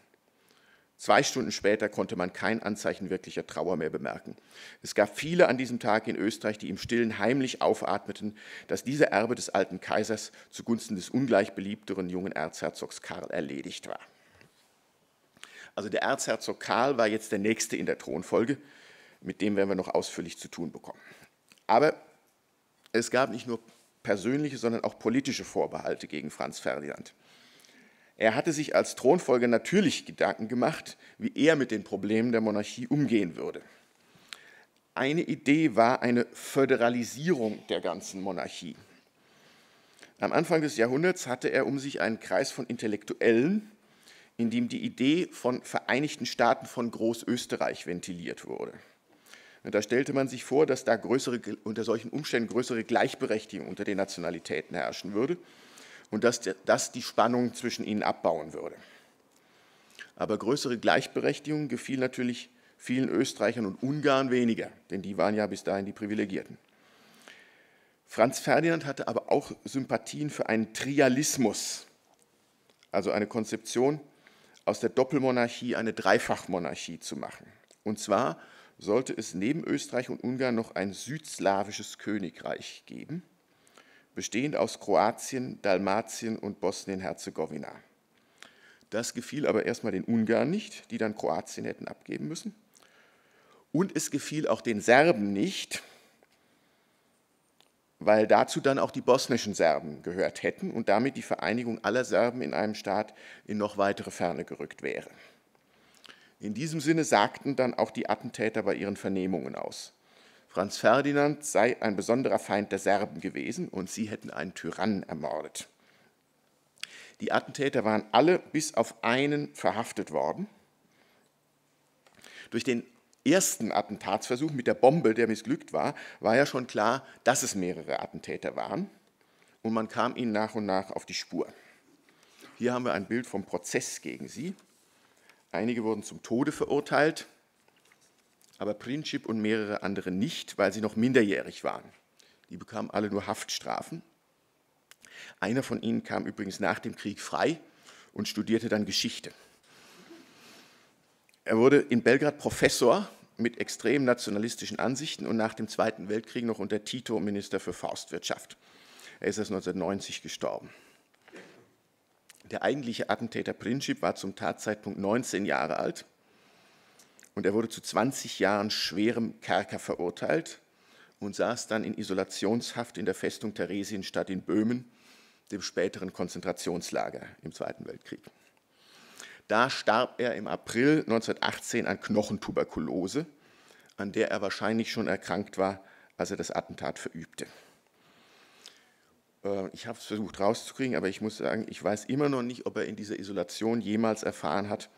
2 Stunden später konnte man kein Anzeichen wirklicher Trauer mehr bemerken. Es gab viele an diesem Tag in Österreich, die im Stillen heimlich aufatmeten, dass dieser Erbe des alten Kaisers zugunsten des ungleich beliebteren jungen Erzherzogs Karl erledigt war. Also der Erzherzog Karl war jetzt der Nächste in der Thronfolge, mit dem werden wir noch ausführlich zu tun bekommen. Aber es gab nicht nur persönliche, sondern auch politische Vorbehalte gegen Franz Ferdinand. Er hatte sich als Thronfolger natürlich Gedanken gemacht, wie er mit den Problemen der Monarchie umgehen würde. Eine Idee war eine Föderalisierung der ganzen Monarchie. Am Anfang des Jahrhunderts hatte er um sich einen Kreis von Intellektuellen, in dem die Idee von Vereinigten Staaten von Großösterreich ventiliert wurde. Und da stellte man sich vor, dass da unter solchen Umständen größere Gleichberechtigung unter den Nationalitäten herrschen würde und dass das die Spannung zwischen ihnen abbauen würde. Aber größere Gleichberechtigung gefiel natürlich vielen Österreichern und Ungarn weniger, denn die waren ja bis dahin die Privilegierten. Franz Ferdinand hatte aber auch Sympathien für einen Trialismus, also eine Konzeption, aus der Doppelmonarchie eine Dreifachmonarchie zu machen. Und zwar sollte es neben Österreich und Ungarn noch ein südslawisches Königreich geben, bestehend aus Kroatien, Dalmatien und Bosnien-Herzegowina. Das gefiel aber erstmal den Ungarn nicht, die dann Kroatien hätten abgeben müssen. Und es gefiel auch den Serben nicht, weil dazu dann auch die bosnischen Serben gehört hätten und damit die Vereinigung aller Serben in einem Staat in noch weitere Ferne gerückt wäre. In diesem Sinne sagten dann auch die Attentäter bei ihren Vernehmungen aus. Franz Ferdinand sei ein besonderer Feind der Serben gewesen und sie hätten einen Tyrannen ermordet. Die Attentäter waren alle bis auf einen verhaftet worden. Durch den ersten Attentatsversuch mit der Bombe, der missglückt war, war ja schon klar, dass es mehrere Attentäter waren und man kam ihnen nach und nach auf die Spur. Hier haben wir ein Bild vom Prozess gegen sie. Einige wurden zum Tode verurteilt, aber Princip und mehrere andere nicht, weil sie noch minderjährig waren. Die bekamen alle nur Haftstrafen. Einer von ihnen kam übrigens nach dem Krieg frei und studierte dann Geschichte. Er wurde in Belgrad Professor mit extrem nationalistischen Ansichten und nach dem Zweiten Weltkrieg noch unter Tito Minister für Forstwirtschaft. Er ist erst 1990 gestorben. Der eigentliche Attentäter Princip war zum Tatzeitpunkt 19 Jahre alt und er wurde zu 20 Jahren schwerem Kerker verurteilt und saß dann in Isolationshaft in der Festung Theresienstadt in Böhmen, dem späteren Konzentrationslager im Zweiten Weltkrieg. Da starb er im April 1918 an Knochentuberkulose, an der er wahrscheinlich schon erkrankt war, als er das Attentat verübte. Ich habe es versucht rauszukriegen, aber ich muss sagen, ich weiß immer noch nicht, ob er in dieser Isolation jemals erfahren hat,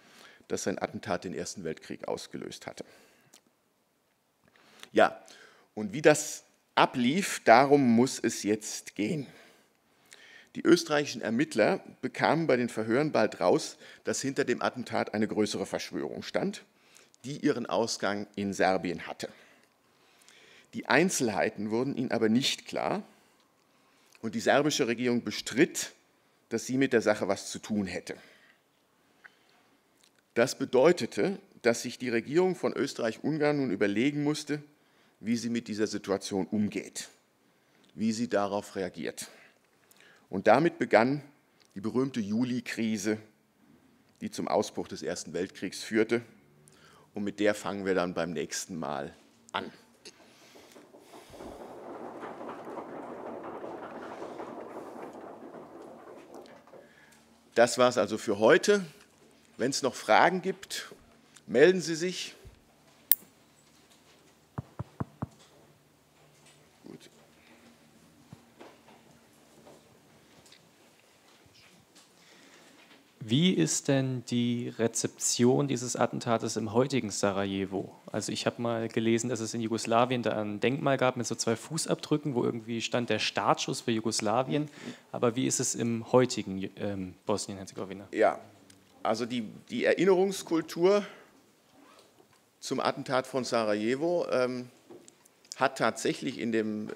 dass sein Attentat den Ersten Weltkrieg ausgelöst hatte. Ja, und wie das ablief, darum muss es jetzt gehen. Die österreichischen Ermittler bekamen bei den Verhören bald raus, dass hinter dem Attentat eine größere Verschwörung stand, die ihren Ausgang in Serbien hatte. Die Einzelheiten wurden ihnen aber nicht klar und die serbische Regierung bestritt, dass sie mit der Sache was zu tun hätte. Das bedeutete, dass sich die Regierung von Österreich-Ungarn nun überlegen musste, wie sie mit dieser Situation umgeht, wie sie darauf reagiert. Und damit begann die berühmte Juli-Krise, die zum Ausbruch des Ersten Weltkriegs führte. Und mit der fangen wir dann beim nächsten Mal an. Das war es also für heute. Wenn es noch Fragen gibt, melden Sie sich. Wie ist denn die Rezeption dieses Attentates im heutigen Sarajevo? Also ich habe mal gelesen, dass es in Jugoslawien da ein Denkmal gab mit so 2 Fußabdrücken, wo irgendwie stand der Startschuss für Jugoslawien. Aber wie ist es im heutigen Bosnien-Herzegowina? Ja, also die Erinnerungskultur zum Attentat von Sarajevo hat tatsächlich in dem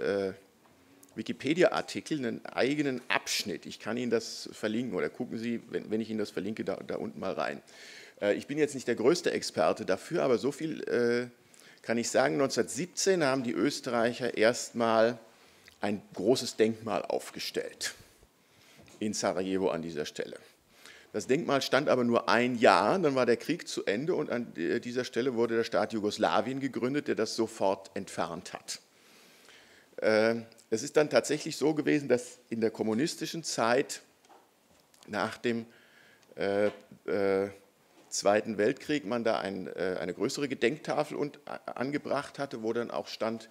Wikipedia-Artikel einen eigenen Abschnitt. Ich kann Ihnen das verlinken oder gucken Sie, wenn ich Ihnen das verlinke, da unten mal rein. Ich bin jetzt nicht der größte Experte dafür, aber so viel kann ich sagen. 1917 haben die Österreicher erstmal ein großes Denkmal aufgestellt in Sarajevo an dieser Stelle. Das Denkmal stand aber nur ein Jahr, dann war der Krieg zu Ende und an dieser Stelle wurde der Staat Jugoslawien gegründet, der das sofort entfernt hat. Es ist dann tatsächlich so gewesen, dass in der kommunistischen Zeit nach dem Zweiten Weltkrieg man da eine größere Gedenktafel angebracht hatte, wo dann auch stand,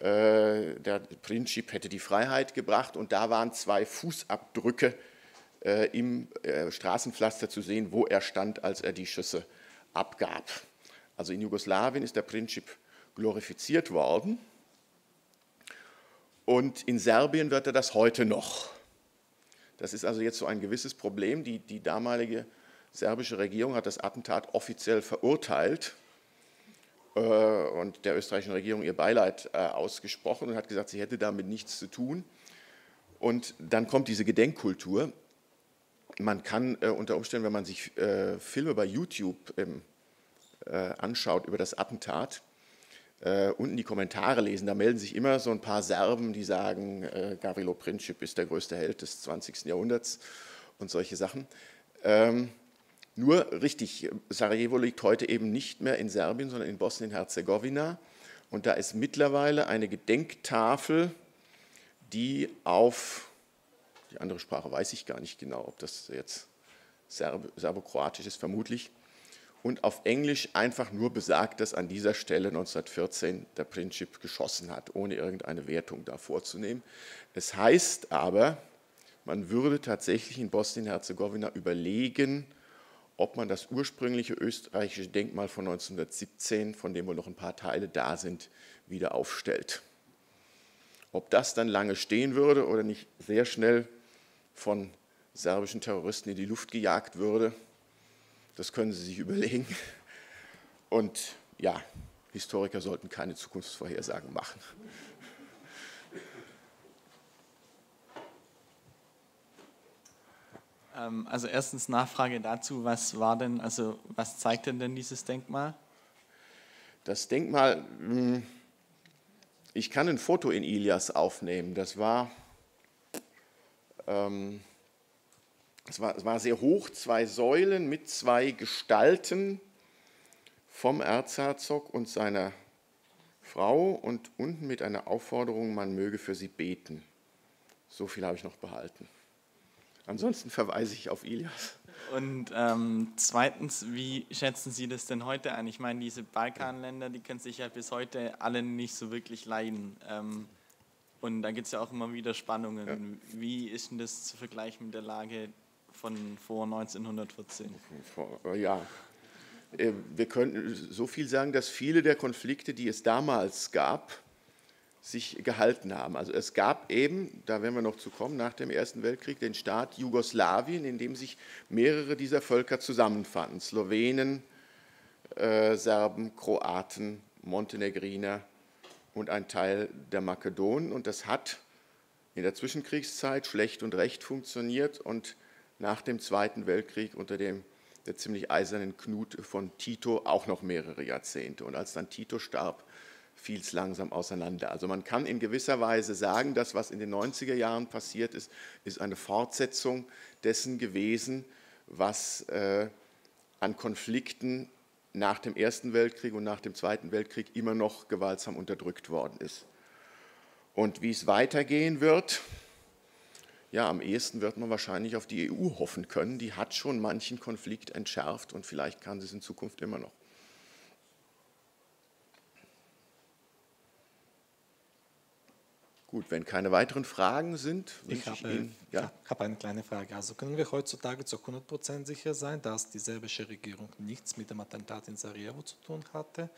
der Princip hätte die Freiheit gebracht und da waren 2 Fußabdrücke im Straßenpflaster zu sehen, wo er stand, als er die Schüsse abgab. Also in Jugoslawien ist der Princip glorifiziert worden. Und in Serbien wird er das heute noch. Das ist also jetzt so ein gewisses Problem. Die damalige serbische Regierung hat das Attentat offiziell verurteilt und der österreichischen Regierung ihr Beileid ausgesprochen und hat gesagt, sie hätte damit nichts zu tun. Und dann kommt diese Gedenkkultur. Man kann unter Umständen, wenn man sich Filme bei YouTube anschaut über das Attentat, unten die Kommentare lesen, da melden sich immer so ein paar Serben, die sagen, Gavrilo Princip ist der größte Held des 20. Jahrhunderts und solche Sachen. Nur richtig, Sarajevo liegt heute eben nicht mehr in Serbien, sondern in Bosnien-Herzegowina und da ist mittlerweile eine Gedenktafel, die auf, die andere Sprache weiß ich gar nicht genau, ob das jetzt Serbo-Kroatisch ist, vermutlich, und auf Englisch einfach nur besagt, dass an dieser Stelle 1914 der Princip geschossen hat, ohne irgendeine Wertung da vorzunehmen. Es heißt aber, man würde tatsächlich in Bosnien-Herzegowina überlegen, ob man das ursprüngliche österreichische Denkmal von 1917, von dem wohl noch ein paar Teile da sind, wieder aufstellt. Ob das dann lange stehen würde oder nicht sehr schnell von serbischen Terroristen in die Luft gejagt würde, das können Sie sich überlegen. Und ja, Historiker sollten keine Zukunftsvorhersagen machen. Also erstens Nachfrage dazu, was war denn, also was zeigt denn dieses Denkmal? Das Denkmal, ich kann ein Foto in Ilias aufnehmen. Es war sehr hoch, 2 Säulen mit 2 Gestalten vom Erzherzog und seiner Frau und unten mit einer Aufforderung, man möge für sie beten. So viel habe ich noch behalten. Ansonsten verweise ich auf Ilias. Und zweitens, wie schätzen Sie das denn heute ein? Ich meine, diese Balkanländer, die können sich ja bis heute alle nicht so wirklich leiden. Und da gibt es ja auch immer wieder Spannungen. Ja. Wie ist denn das zu vergleichen mit der Lage von vor 1914? Ja, wir können so viel sagen, dass viele der Konflikte, die es damals gab, sich gehalten haben. Also es gab eben, da werden wir noch zu kommen, nach dem Ersten Weltkrieg den Staat Jugoslawien, in dem sich mehrere dieser Völker zusammenfanden. Slowenen, Serben, Kroaten, Montenegriner und ein Teil der Makedonen. Und das hat in der Zwischenkriegszeit schlecht und recht funktioniert und nach dem Zweiten Weltkrieg unter dem der ziemlich eisernen Knut von Tito auch noch mehrere Jahrzehnte. Und als dann Tito starb, fiel es langsam auseinander. Also man kann in gewisser Weise sagen, das, was in den 90er Jahren passiert ist, ist eine Fortsetzung dessen gewesen, was an Konflikten nach dem Ersten Weltkrieg und nach dem Zweiten Weltkrieg immer noch gewaltsam unterdrückt worden ist. Und wie es weitergehen wird, ja, am ehesten wird man wahrscheinlich auf die EU hoffen können. Die hat schon manchen Konflikt entschärft und vielleicht kann sie es in Zukunft immer noch. Gut, wenn keine weiteren Fragen sind, wünsche ich Ihnen. Ja? Ich habe eine kleine Frage. Also können wir heutzutage zu 100% sicher sein, dass die serbische Regierung nichts mit dem Attentat in Sarajevo zu tun hatte?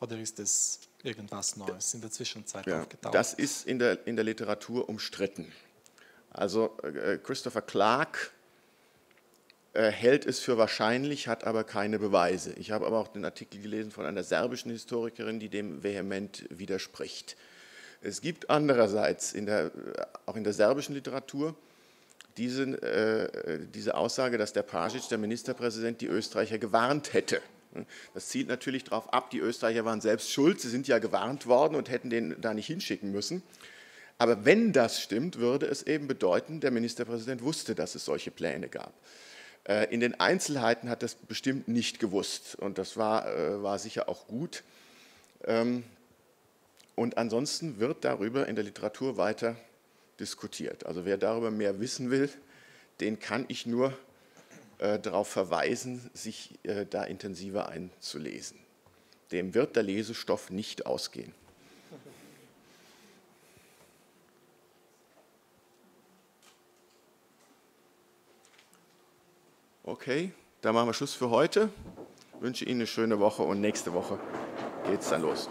Oder ist es irgendwas Neues in der Zwischenzeit aufgetaucht? Das ist in der Literatur umstritten. Also Christopher Clark hält es für wahrscheinlich, hat aber keine Beweise. Ich habe aber auch den Artikel gelesen von einer serbischen Historikerin, die dem vehement widerspricht. Es gibt andererseits, auch in der serbischen Literatur, diese Aussage, dass der Pašić, der Ministerpräsident, die Österreicher gewarnt hätte. Das zielt natürlich darauf ab, die Österreicher waren selbst schuld, sie sind ja gewarnt worden und hätten den da nicht hinschicken müssen. Aber wenn das stimmt, würde es eben bedeuten, der Ministerpräsident wusste, dass es solche Pläne gab. In den Einzelheiten hat das bestimmt nicht gewusst und das war sicher auch gut. Und ansonsten wird darüber in der Literatur weiter diskutiert. Also wer darüber mehr wissen will, den kann ich nur darauf verweisen, sich da intensiver einzulesen. Dem wird der Lesestoff nicht ausgehen. Okay, dann machen wir Schluss für heute. Ich wünsche Ihnen eine schöne Woche und nächste Woche geht es dann los.